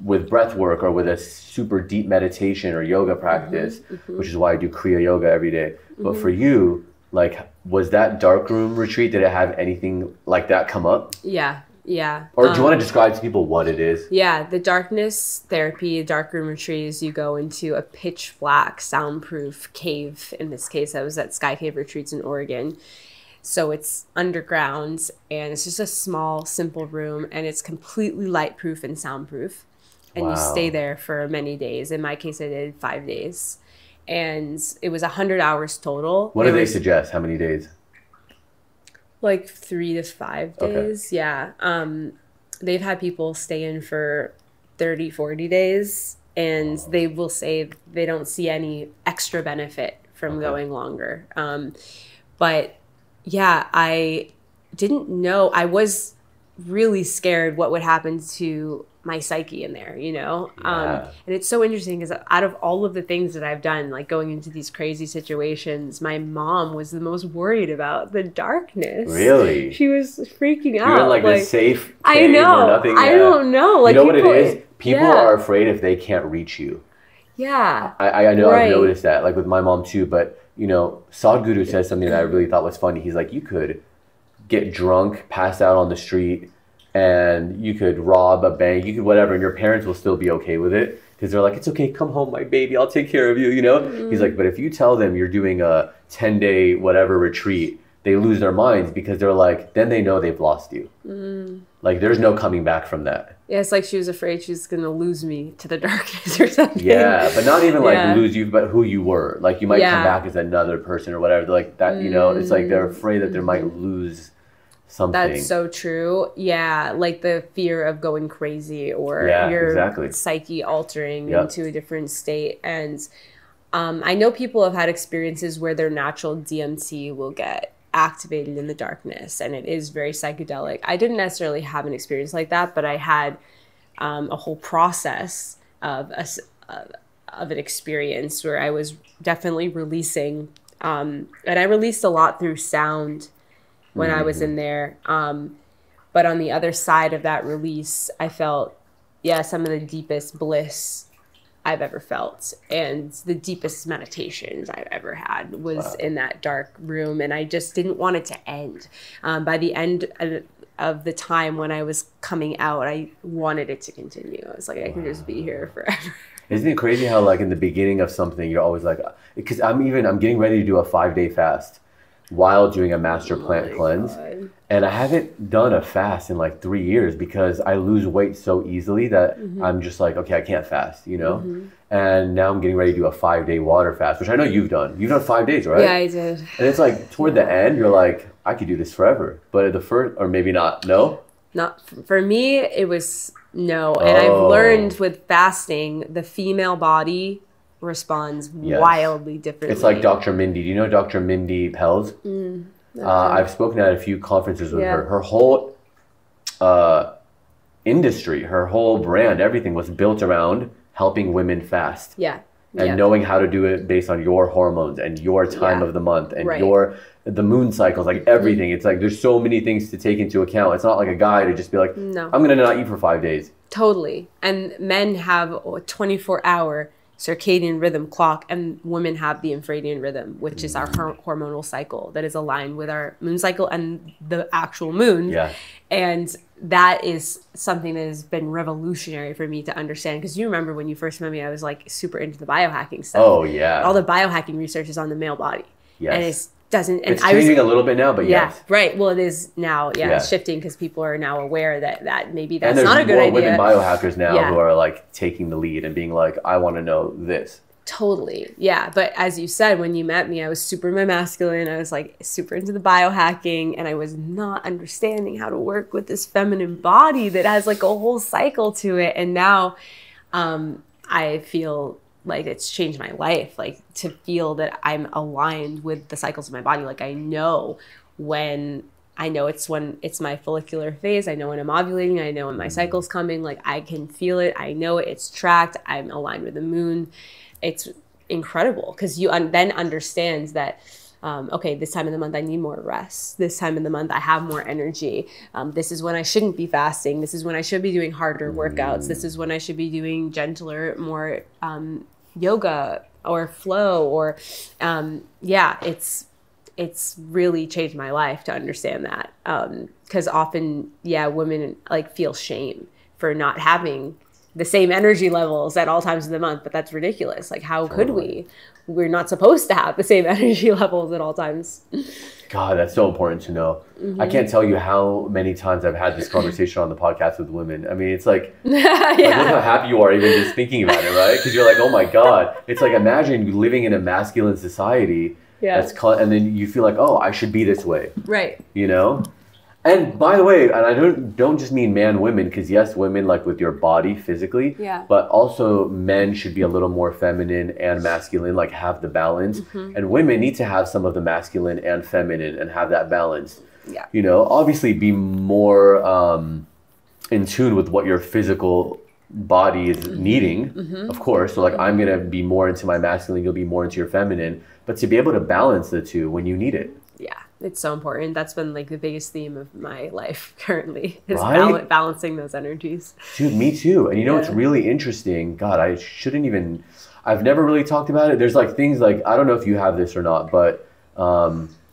with breath work or with a super deep meditation or yoga practice, mm-hmm. which is why I do Kriya Yoga every day. But for you, like, was that dark room retreat, did it have anything like that come up? Yeah, yeah. Or do you want to describe to people what it is? Yeah, the darkness therapy, dark room retreat is you go into a pitch black, soundproof cave. In this case, I was at Sky Cave Retreats in Oregon. So it's underground, and it's just a small, simple room, and it's completely lightproof and soundproof. And you stay there for many days. In my case, I did 5 days. And it was 100 hours total. What do they suggest? How many days? Like 3 to 5 days. Okay. Yeah. They've had people stay in for 30, 40 days, and they will say they don't see any extra benefit from going longer. But yeah, I didn't know. I was really scared what would happen to my psyche in there, you know? And it's so interesting because out of all of the things that I've done, like going into these crazy situations, my mom was the most worried about the darkness. Really? She was freaking out. You're in like a safe cave or nothing. I don't know. Like, you know what it is? People are afraid if they can't reach you. Yeah. I know, I've noticed that, like with my mom too, but you know, Sadhguru says something that I really thought was funny. He's like, you could get drunk, pass out on the street, and you could rob a bank, you could whatever, and your parents will still be okay with it because they're like, it's okay, come home, my baby, I'll take care of you, you know? Mm-hmm. He's like, but if you tell them you're doing a 10-day whatever retreat, they lose their minds because they're like, then they know they've lost you. Mm. Like, there's no coming back from that. Yeah, it's like she was afraid she was going to lose me to the darkness or something. Yeah, but not even like lose you, but who you were. Like, you might come back as another person or whatever. They're like that, you know, it's like they're afraid that they might lose something. That's so true. Yeah, like the fear of going crazy or your psyche altering into a different state. And I know people have had experiences where their natural DMT will get activated in the darkness, and it is very psychedelic. I didn't necessarily have an experience like that, but I had a whole process of an experience where I was definitely releasing, and I released a lot through sound when I was in there. But on the other side of that release, I felt, some of the deepest bliss I've ever felt, and the deepest meditations I've ever had was in that dark room. And I just didn't want it to end. By the end of the time when I was coming out, I wanted it to continue. I was like, I can just be here forever. Isn't it crazy how like in the beginning of something, you're always like, because I'm getting ready to do a 5-day fast while doing a master plant cleanse. And I haven't done a fast in like 3 years because I lose weight so easily that I'm just like, okay, I can't fast, you know? And now I'm getting ready to do a 5-day water fast, which I know you've done. You've done 5 days, right? Yeah, I did. And it's like toward the end, you're like, I could do this forever. But at the first, or maybe not, no? Not for me, it was no. And I've learned with fasting, the female body responds wildly differently. It's like Dr. Mindy. Do you know Dr. Mindy Pels? I've spoken at a few conferences with her. Her whole industry, her whole brand, everything was built around helping women fast. Yeah. And knowing how to do it based on your hormones and your time of the month and the moon cycles, like everything. It's like there's so many things to take into account. It's not like a guy to just be like, I'm going to not eat for 5 days. Totally. And men have a 24-hour circadian rhythm clock, and women have the infradian rhythm, which is our hormonal cycle that is aligned with our moon cycle and the actual moon. And that is something that has been revolutionary for me to understand, because you remember when you first met me, I was like super into the biohacking stuff. All the biohacking research is on the male body, and it's doesn't. And it's changing a little bit now, but yeah, yes. Right. Well, it is now. Yeah, yeah. It's shifting because people are now aware that maybe that's not a good idea. And there's more women biohackers now who are like taking the lead and being like, I want to know this. Totally. Yeah. But as you said, when you met me, I was super masculine. I was like super into the biohacking, and I was not understanding how to work with this feminine body that has like a whole cycle to it. And now I feel like it's changed my life, like to feel that I'm aligned with the cycles of my body. Like I know when it's my follicular phase, I know when I'm ovulating, I know when my cycle's coming, like I can feel it. I know it, it's tracked. I'm aligned with the moon. It's incredible because you then understand that, okay, this time of the month, I need more rest. This time of the month, I have more energy. This is when I shouldn't be fasting. This is when I should be doing harder workouts. This is when I should be doing gentler, more yoga or flow or, yeah, it's really changed my life to understand that. 'Cause often, yeah, women like feel shame for not having the same energy levels at all times of the month, but that's ridiculous. Like, how could we? We're not supposed to have the same energy levels at all times. God, that's so important to know. Mm-hmm. I can't tell you how many times I've had this conversation on the podcast with women. I mean, it's like, like look how happy you are even just thinking about it, right? Because you're like, oh my God. It's like, imagine living in a masculine society. Yeah. And then you feel like, oh, I should be this way. Right. You know? And by the way, and I don't just mean man, women, because yes, women like with your body physically, but also men should be a little more feminine and masculine, like have the balance. Mm-hmm. And women need to have some of the masculine and feminine and have that balance. Yeah. You know, obviously be more in tune with what your physical body is needing, of course. So like I'm going to be more into my masculine, you'll be more into your feminine, but to be able to balance the two when you need it. Yeah. It's so important. That's been like the biggest theme of my life currently is balancing those energies. Dude, me too. And you know, it's really interesting. God, I shouldn't even, I've never really talked about it. There's like things like, I don't know if you have this or not, but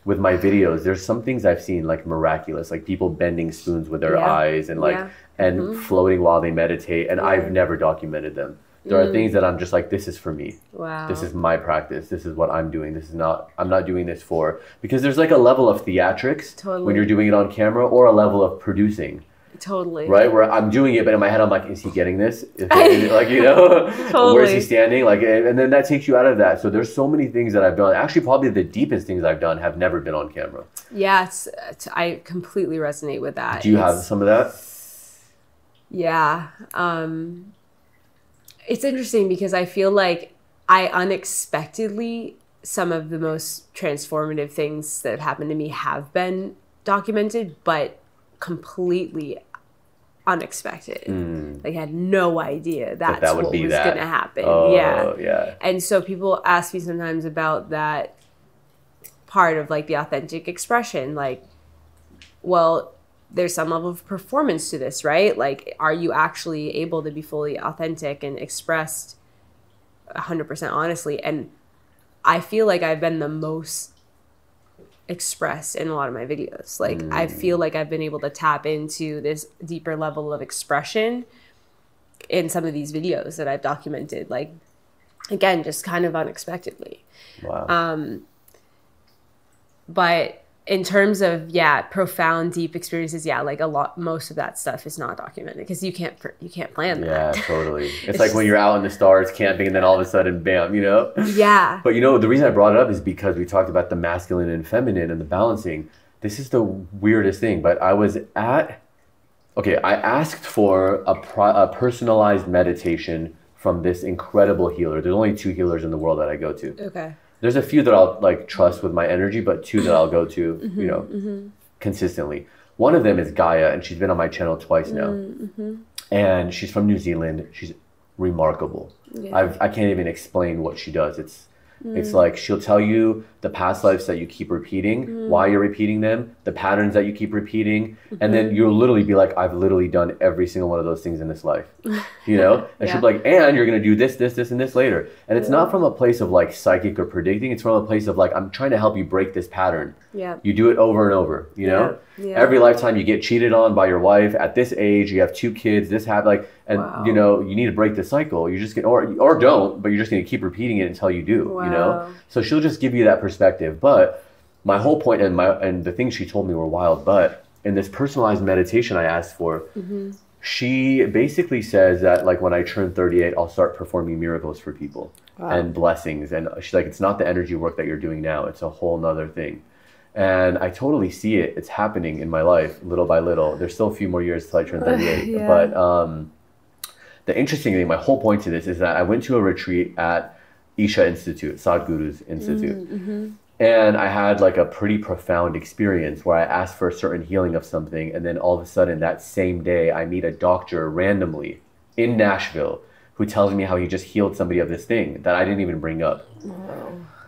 with my videos, there's some things I've seen like miraculous, like people bending spoons with their eyes and like, and floating while they meditate. And I've never documented them. There are things that I'm just like, this is for me. Wow. This is my practice. This is what I'm doing. This is not, I'm not doing this for, because there's like a level of theatrics when you're doing it on camera or a level of producing. Totally. Right? Where I'm doing it, but in my head, I'm like, is he getting this? Is it, like, you know, where's he standing? Like, and then that takes you out of that. So there's so many things that I've done. Actually, probably the deepest things I've done have never been on camera. Yes. I completely resonate with that. Do you have some of that? Yeah. It's interesting because I feel like I unexpectedly, some of the most transformative things that have happened to me have been documented, but completely unexpected. Like I had no idea that what was going to happen. Oh, yeah. And so people ask me sometimes about that part of like the authentic expression, like, well, there's some level of performance to this, right? Like, are you actually able to be fully authentic and expressed 100% honestly? And I feel like I've been the most expressed in a lot of my videos. Like, I feel like I've been able to tap into this deeper level of expression in some of these videos that I've documented. Like, again, just kind of unexpectedly. Wow. But in terms of, profound, deep experiences, like most of that stuff is not documented because you can't plan that. Yeah, totally. It's like when you're out in the stars camping and then all of a sudden, bam, you know? Yeah. But you know, the reason I brought it up is because we talked about the masculine and feminine and the balancing. This is the weirdest thing, but I was at, I asked for a personalized meditation from this incredible healer. There's only 2 healers in the world that I go to. Okay. There's a few that I'll like trust with my energy, but 2 that I'll go to, you know, consistently. One of them is Gaia, and she's been on my channel twice now. And she's from New Zealand. She's remarkable. Yeah. I can't even explain what she does. It's like she'll tell you the past lives that you keep repeating, why you're repeating them, the patterns that you keep repeating, and then you'll literally be like, I've literally done every single one of those things in this life, you know? And she'll be like, and you're going to do this, this, this, and this later. And it's not from a place of like psychic or predicting. It's from a place of like, I'm trying to help you break this pattern. Yeah. You do it over and over, you know? Yeah. Every lifetime you get cheated on by your wife. At this age, you have 2 kids, this happened, like, and you know, you need to break the cycle. You just get, or don't, but you're just going to keep repeating it until you do, you know? So she'll just give you that perspective. But my whole point and the things she told me were wild, but in this personalized meditation I asked for, she basically says that, like, when I turn 38, I'll start performing miracles for people and blessings. And she's like, it's not the energy work that you're doing now. It's a whole nother thing. And I totally see it. It's happening in my life, little by little. There's still a few more years till I turn 38. But the interesting thing, my whole point to this is that I went to a retreat at Isha Institute, Sadhguru's Institute. And I had like a pretty profound experience where I asked for a certain healing of something. And then all of a sudden that same day, I meet a doctor randomly in Nashville who tells me how he just healed somebody of this thing that I didn't even bring up.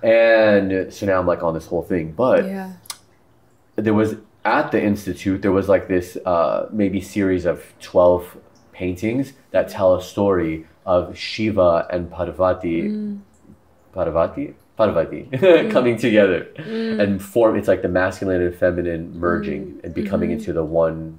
And so now I'm like on this whole thing. But there was at the Institute, there was like this maybe series of 12 paintings that tell a story of Shiva and Parvati. Parvati coming together and form, it's like the masculine and feminine merging and becoming into the one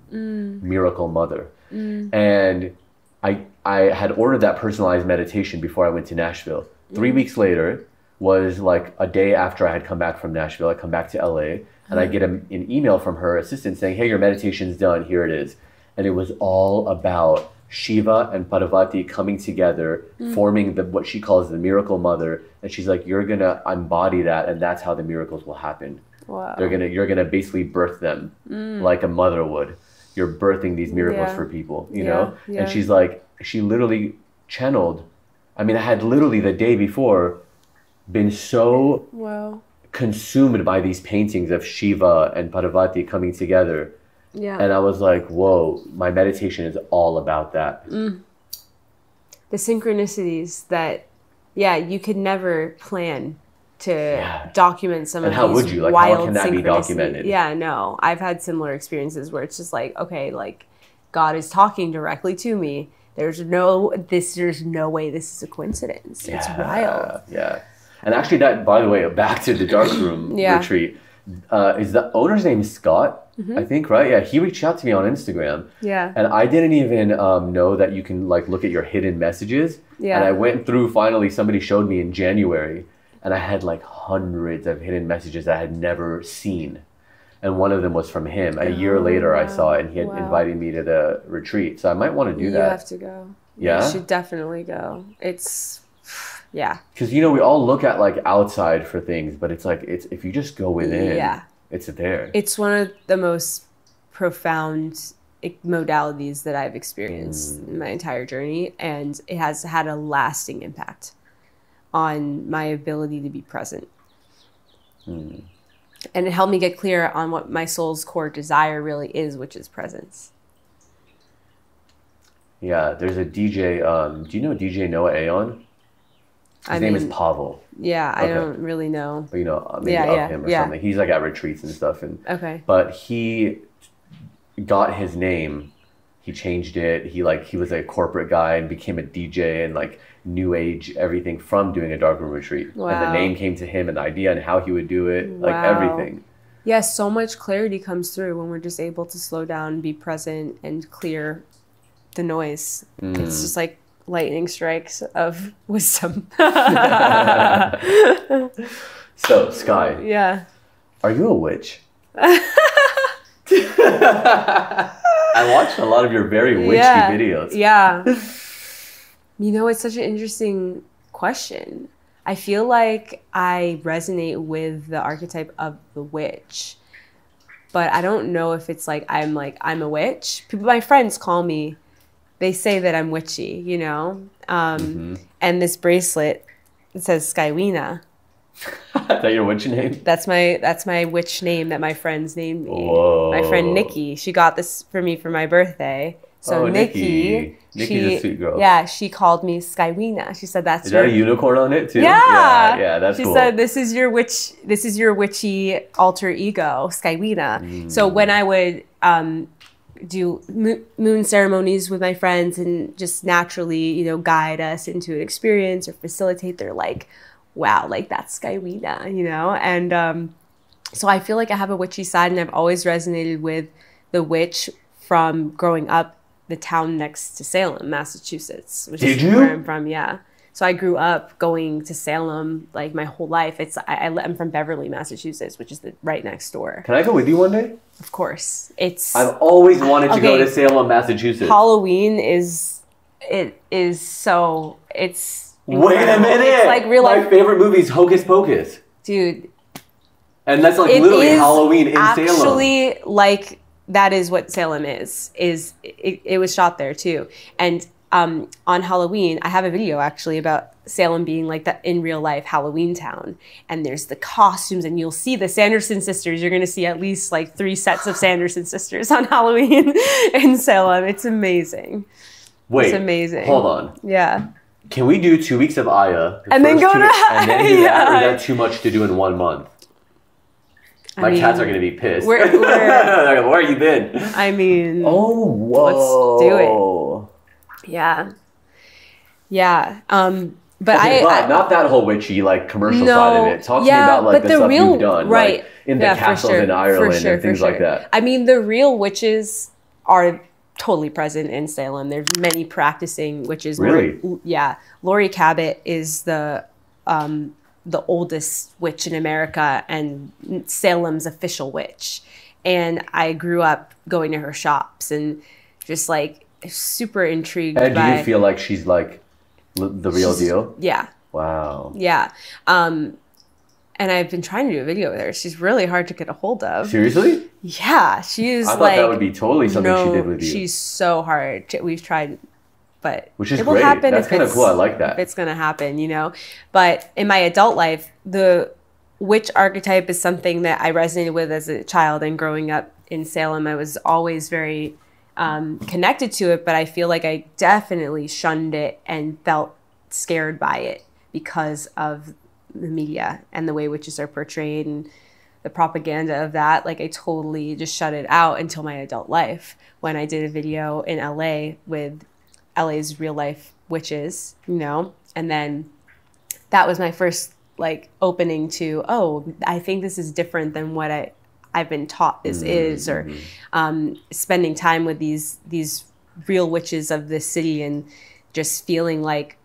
miracle mother. And I had ordered that personalized meditation before I went to Nashville. 3 weeks later was like a day after I had come back from Nashville. I come back to LA and I get an email from her assistant saying, hey, your meditation's done, here it is. And it was all about Shiva and Parvati coming together, forming what she calls the miracle mother. And she's like, you're going to embody that. And that's how the miracles will happen. Wow. You're going to basically birth them like a mother would. You're birthing these miracles for people, you know? And she's like, she literally channeled. I mean, I had literally the day before been so consumed by these paintings of Shiva and Parvati coming together. And I was like, whoa, my meditation is all about that. The synchronicities that, you could never plan to document some of these wild synchronicities. And how would you? Like, how can that be documented? Yeah, no. I've had similar experiences where it's just like, okay, like, God is talking directly to me. There's no way this is a coincidence. Yeah, it's wild. Yeah. And actually that, by the way, back to the dark room retreat, is the owner's name Scott? I think, right? Yeah, he reached out to me on Instagram. And I didn't even know that you can like look at your hidden messages. And I went through, finally, somebody showed me in January, and I had like hundreds of hidden messages that I had never seen. And one of them was from him. A year later, I saw it, and he had invited me to the retreat. So I might want to do that. You have to go. Yeah? You should definitely go. It's... yeah. Because, you know, we all look at like outside for things, but it's like, it's if you just go within... yeah. It's there. It's one of the most profound modalities that I've experienced in my entire journey. And it has had a lasting impact on my ability to be present. And it helped me get clear on what my soul's core desire really is, which is presence. Yeah, there's a DJ. Do you know DJ Noah Aon? His name is Pavel. Yeah, I don't really know. But you know, maybe him or something. He's like at retreats and stuff. And but he got his name. He changed it. He was a corporate guy and became a DJ and like new age everything from doing a dark room retreat. Wow. And the name came to him and the idea and how he would do it, like everything. Yeah, so much clarity comes through when we're just able to slow down, be present, and clear the noise. It's just like lightning strikes of wisdom. So, Sky. Yeah. Are you a witch? I watched a lot of your very witchy videos. Yeah. You know, it's such an interesting question. I feel like I resonate with the archetype of the witch, but I don't know if it's like, I'm a witch. People, my friends call me, they say that I'm witchy, you know? And this bracelet, it says Skywina. Is that your witch name? That's my witch name that my friends named me. Whoa. My friend Nikki, she got this for me for my birthday. So Nikki. Nikki's a sweet girl. Yeah, she called me Skywina. She said that's Is that a unicorn on it too? Yeah. Yeah, that's cool. She said this is your witchy alter ego, Skywina. So when I would do moon ceremonies with my friends and just naturally, you know, guide us into an experience or facilitate their like, wow, like that's Skywina, you know? And so I feel like I have a witchy side, and I've always resonated with the witch from growing up the town next to Salem, Massachusetts, which is where I'm from. Yeah. So I grew up going to Salem like my whole life. I'm from Beverly, Massachusetts, which is right next door. Can I go with you one day? Of course. I've always wanted to go to Salem, Massachusetts. Halloween is so incredible. Wait a minute! It's like real life. My favorite movie is Hocus Pocus. Dude. And that's like literally Halloween in Salem. Actually, like that is what Salem is. It was shot there too. And on Halloween, I have a video actually about Salem being like that in real life Halloween town. And there's the costumes, and you'll see the Sanderson Sisters. You're gonna see at least like 3 sets of Sanderson Sisters on Halloween in Salem. It's amazing. Wait, it's amazing. Hold on. Yeah. Can we do 2 weeks of Aya and then go to Aya? And then do that, or is that too much to do in 1 month? I mean, cats are gonna be pissed. They're like, where have you been? I mean, oh, whoa. Let's do it. Yeah, yeah. But okay, but not that whole witchy like commercial side of it. Talk to me about like the stuff you've done, right? Like, in the castles in Ireland and things like that. I mean, the real witches are totally present in Salem. There's many practicing witches. Really? Yeah. Laurie Cabot is the oldest witch in America and Salem's official witch. And I grew up going to her shops and just like super intrigued. And do you feel like she's like the real deal? Yeah. Wow. Yeah. And I've been trying to do a video with her. She's really hard to get a hold of. Seriously? Yeah. She is like... I thought that would be totally something she did with you. She's so hard. We've tried... But which is great. That's kind of cool. I like that. If it's going to happen, you know. But in my adult life, the witch archetype is something that I resonated with as a child. And growing up in Salem, I was always very connected to it. But I feel like I definitely shunned it and felt scared by it because of the media and the way witches are portrayed and the propaganda of that. Like I totally just shut it out until my adult life when I did a video in LA with LA's real life witches, you know, and then that was my first like opening to, oh, I think this is different than what I've been taught this is, or spending time with these real witches of this city and just feeling like,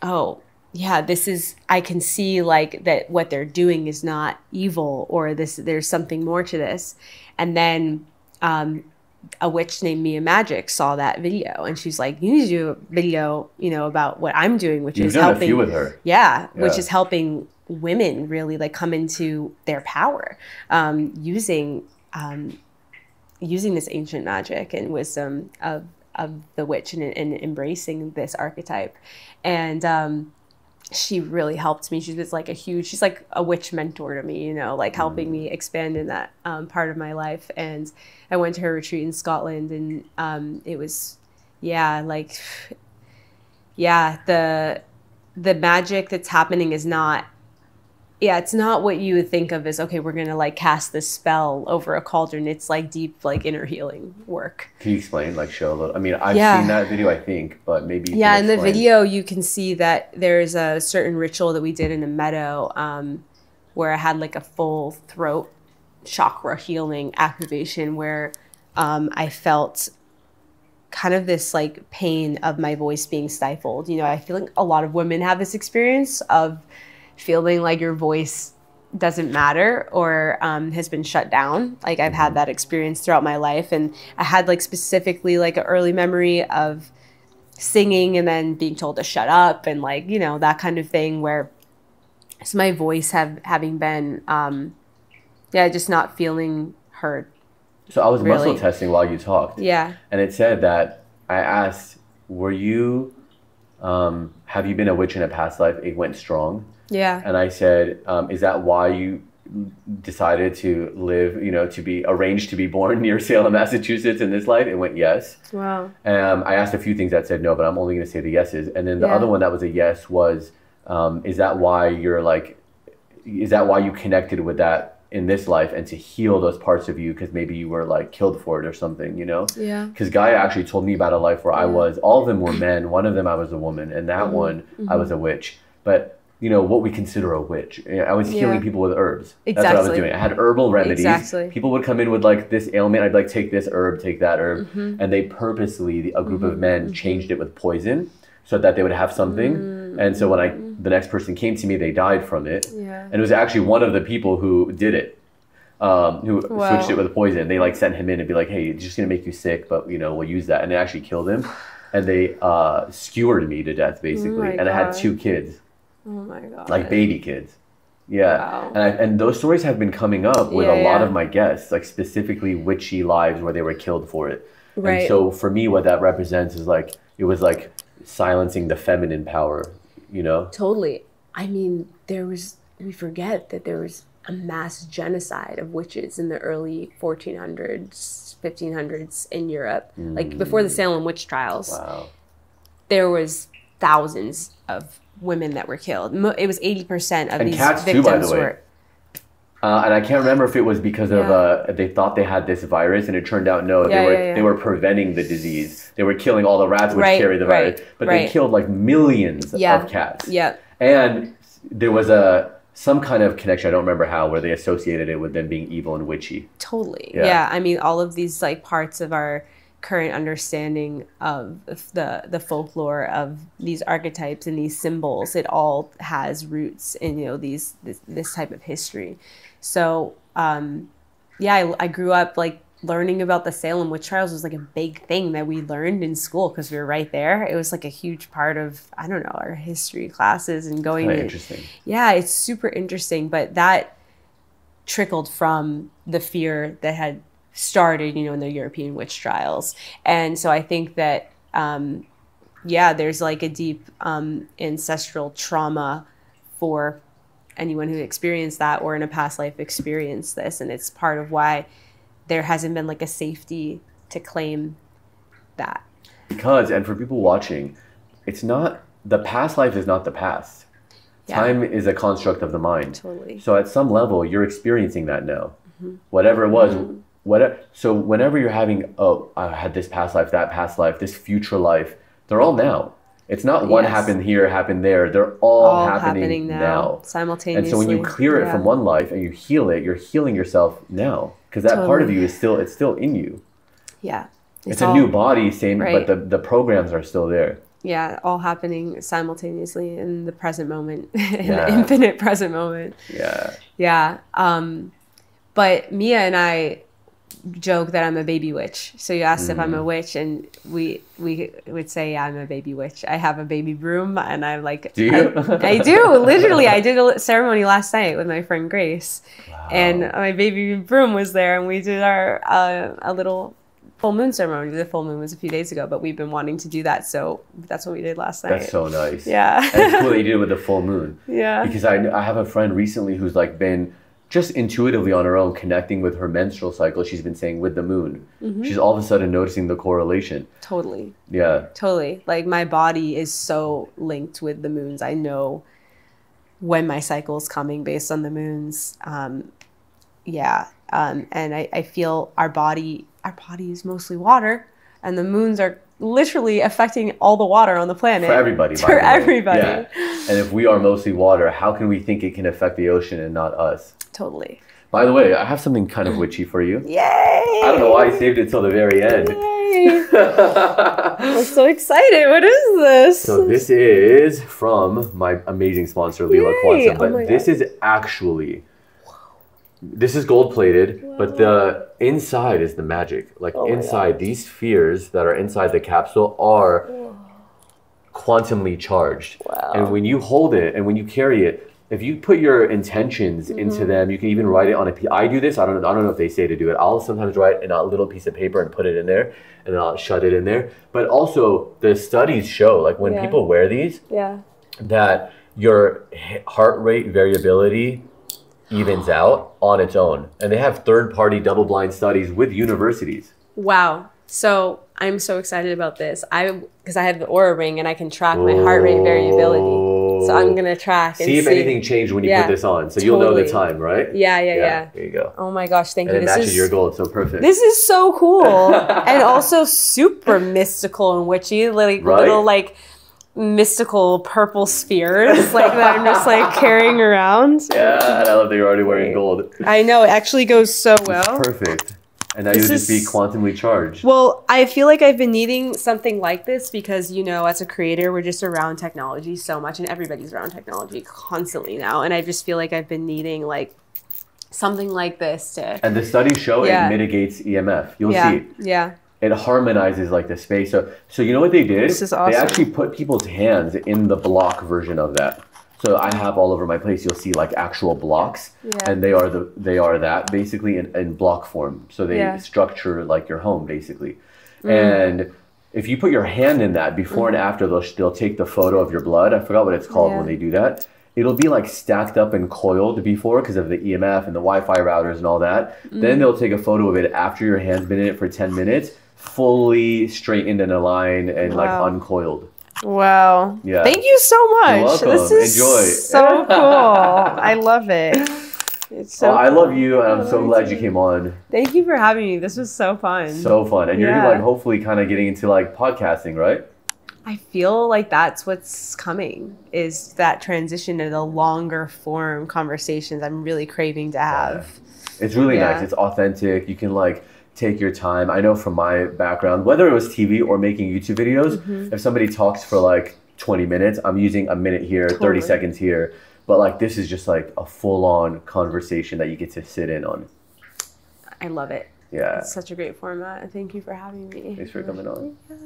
oh yeah, this is, I can see like that what they're doing is not evil, or this, there's something more to this. And then, a witch named Mia Magic saw that video and she's like, you need to do a video, you know, about what I'm doing, which is helping. You've done a few with her. Yeah, yeah, which is helping women really like come into their power using this ancient magic and wisdom of the witch and embracing this archetype. And she really helped me. She was like she's like a witch mentor to me, you know, like helping me expand in that part of my life. And I went to her retreat in Scotland, and it was, yeah, like, yeah, the magic that's happening is not, yeah, it's not what you would think of as, okay, we're going to like cast this spell over a cauldron. It's like deep, like inner healing work. Can you explain, like show a little, I mean, I've seen that video, I think, but maybe. Yeah, in the video, you can see that there's a certain ritual that we did in a meadow where I had like a full throat chakra healing activation where I felt kind of this like pain of my voice being stifled. You know, I feel like a lot of women have this experience of feeling like your voice doesn't matter or has been shut down. Like I've had that experience throughout my life. And I had like specifically like an early memory of singing and then being told to shut up and like, you know, that kind of thing where it's my voice having been, yeah, just not feeling heard. So I was really muscle testing while you talked. Yeah. And it said that I asked, were you, have you been a witch in a past life? It went strong. Yeah. And I said, is that why you decided to live, you know, to be arranged to be born near Salem, Massachusetts in this life? It went yes. Wow. I asked a few things that said no, but I'm only going to say the yeses. And then the other one that was a yes was, is that why you're like, is that why you connected with that in this life and to heal those parts of you? Because maybe you were like killed for it or something, you know? Yeah. Because Gaia actually told me about a life where I was, all of them were men. One of them, I was a woman. And that one, I was a witch. But you know, what we consider a witch. I was healing people with herbs. Exactly. That's what I was doing. I had herbal remedies. Exactly. People would come in with like this ailment. I'd like, take this herb, take that herb. And they purposely, a group of men changed it with poison so that they would have something. And so when the next person came to me, they died from it. Yeah. And it was actually one of the people who did it, who switched it with poison. They like sent him in and be like, hey, it's just going to make you sick, but you know, we'll use that. And it actually killed him. And they skewered me to death, basically. And I had 2 kids. Oh my God. Like baby kids. Yeah. Wow. And those stories have been coming up with a lot of my guests, like specifically witchy lives where they were killed for it. Right. And so for me, what that represents is like, it was like silencing the feminine power, you know? Totally. I mean, there was, we forget that there was a mass genocide of witches in the early 1400s, 1500s in Europe. Like before the Salem witch trials, there was thousands of women that were killed. It was 80% of these victims too, by the way. Were... and I can't remember if it was because of they thought they had this virus, and it turned out no, they were preventing the disease. They were killing all the rats which carry the virus, but they killed like millions of cats. Yeah, and there was some kind of connection, I don't remember how, where they associated it with them being evil and witchy. Totally. Yeah, yeah. I mean, all of these like parts of our current understanding of the folklore of these archetypes and these symbols, it all has roots in, you know, these this type of history. So I grew up like learning about the Salem witch trials was like a big thing that we learned in school because we were right there. It was like a huge part of, I don't know, our history classes and going to, interesting. Yeah, it's super interesting, but that trickled from the fear that had started, you know, in the European witch trials. And so I think that, there's like a deep ancestral trauma for anyone who experienced that or in a past life experienced this. And it's part of why there hasn't been like a safety to claim that. Because, and for people watching, it's not, the past life is not the past. Yeah. Time is a construct of the mind. Totally. So at some level, you're experiencing that now. Mm-hmm. Whatever it was, so whenever you're having, oh, I had this past life, that past life, this future life, they're all now. It's not one happened here, happened there. They're all happening now. Simultaneously. And so when you clear it from one life and you heal it, you're healing yourself now. Because that part of you is still, it's still in you. Yeah. It's a new body, same, but the programs are still there. Yeah, all happening simultaneously in the present moment, in the infinite present moment. Yeah. Yeah. But Mia and I joke that I'm a baby witch. So you asked if I'm a witch, and we would say, yeah, I'm a baby witch. I have a baby broom, and I'm like, do you? I do, literally. I did a ceremony last night with my friend Grace, and my baby broom was there, and we did our a little full moon ceremony. The full moon was a few days ago, but we've been wanting to do that, so that's what we did last night. That's so nice. Yeah. And it's cool that you did it with the full moon. Yeah. Because I have a friend recently who's like been just intuitively on her own connecting with her menstrual cycle. She's been saying with the moon, she's all of a sudden noticing the correlation. Totally. Yeah. Totally. Like my body is so linked with the moons. I know when my cycle is coming based on the moons. And I feel our body is mostly water, and the moons are literally affecting all the water on the planet. For everybody. For everybody. Yeah. And if we are mostly water, how can we think it can affect the ocean and not us? Totally. By the way, I have something kind of witchy for you. Yay! I don't know why I saved it till the very end. Yay! I'm so excited. What is this? So this is from my amazing sponsor, Leela Quantum. But this is actually, this is gold-plated, but the inside is the magic. Like inside, these spheres that are inside the capsule are quantumly charged. Wow. And when you hold it and when you carry it, if you put your intentions into them, you can even write it on a, I do this, I don't know if they say to do it. I'll sometimes write in a little piece of paper and put it in there, and then I'll shut it in there. But also the studies show, like when people wear these, that your heart rate variability evens out on its own. And they have third-party double-blind studies with universities. Wow. So I'm so excited about this. Because I have the Aura Ring and I can track my heart rate variability. So I'm going to track and see if anything changed when you put this on. So you'll know the time, right? Yeah. There you go. Oh my gosh, thank you. And it matches your goal. It's so perfect. This is so cool. And also super mystical and witchy. Like little like mystical purple spheres like that I'm just like carrying around. Yeah, and I love that you're already wearing gold. I know. It actually goes so well. It's perfect. And now you would just be quantumly charged. Well, I feel like I've been needing something like this because, you know, as a creator, we're just around technology so much, and everybody's around technology constantly now. And I just feel like I've been needing like something like this to. And the studies show it mitigates EMF. You'll see it. Yeah. It harmonizes like the space. So you know what they did? This is awesome. They actually put people's hands in the block version of that. So I have all over my place, you'll see like actual blocks, and they are that basically in block form. So they structure like your home basically. And if you put your hand in that before and after, they'll take the photo of your blood. I forgot what it's called when they do that. It'll be like stacked up and coiled before because of the EMF and the Wi-Fi routers and all that. Then they'll take a photo of it after your hand's been in it for 10 minutes, fully straightened and aligned and like uncoiled. Wow. Yeah. Thank you so much. You're welcome. This is so cool. I love it. It's so I love you, and I'm so glad you came on. Thank you for having me. This was so fun. So fun. And you're like hopefully kind of getting into like podcasting, right? I feel like that's what's coming, is that transition to the longer form conversations I'm really craving to have. Yeah. It's really nice. It's authentic. You can like take your time. I know from my background, whether it was TV or making YouTube videos, if somebody talks for like 20 minutes, I'm using a minute here, 30 seconds here. But like this is just like a full-on conversation that you get to sit in on. I love it. Yeah. It's such a great format. Thank you for having me. Thanks for coming on. Yeah.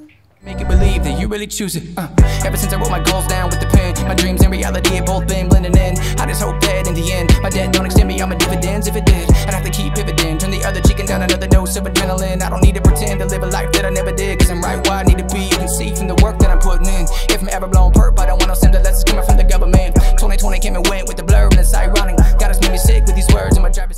Make it believe that you really choose it. Ever since I wrote my goals down with the pen, my dreams and reality have both been blending in. I just hope that in the end, my debt don't extend me on my dividends. If it did, I'd have to keep pivoting. Turn the other chicken down another dose of adrenaline. I don't need to pretend to live a life that I never did, cause I'm right where I need to be. You can see from the work that I'm putting in. If I'm ever blown perp, I don't want no send the lessons coming from the government. 2020 came and went with the blur, and it's ironic. God has made me sick with these words and my drive is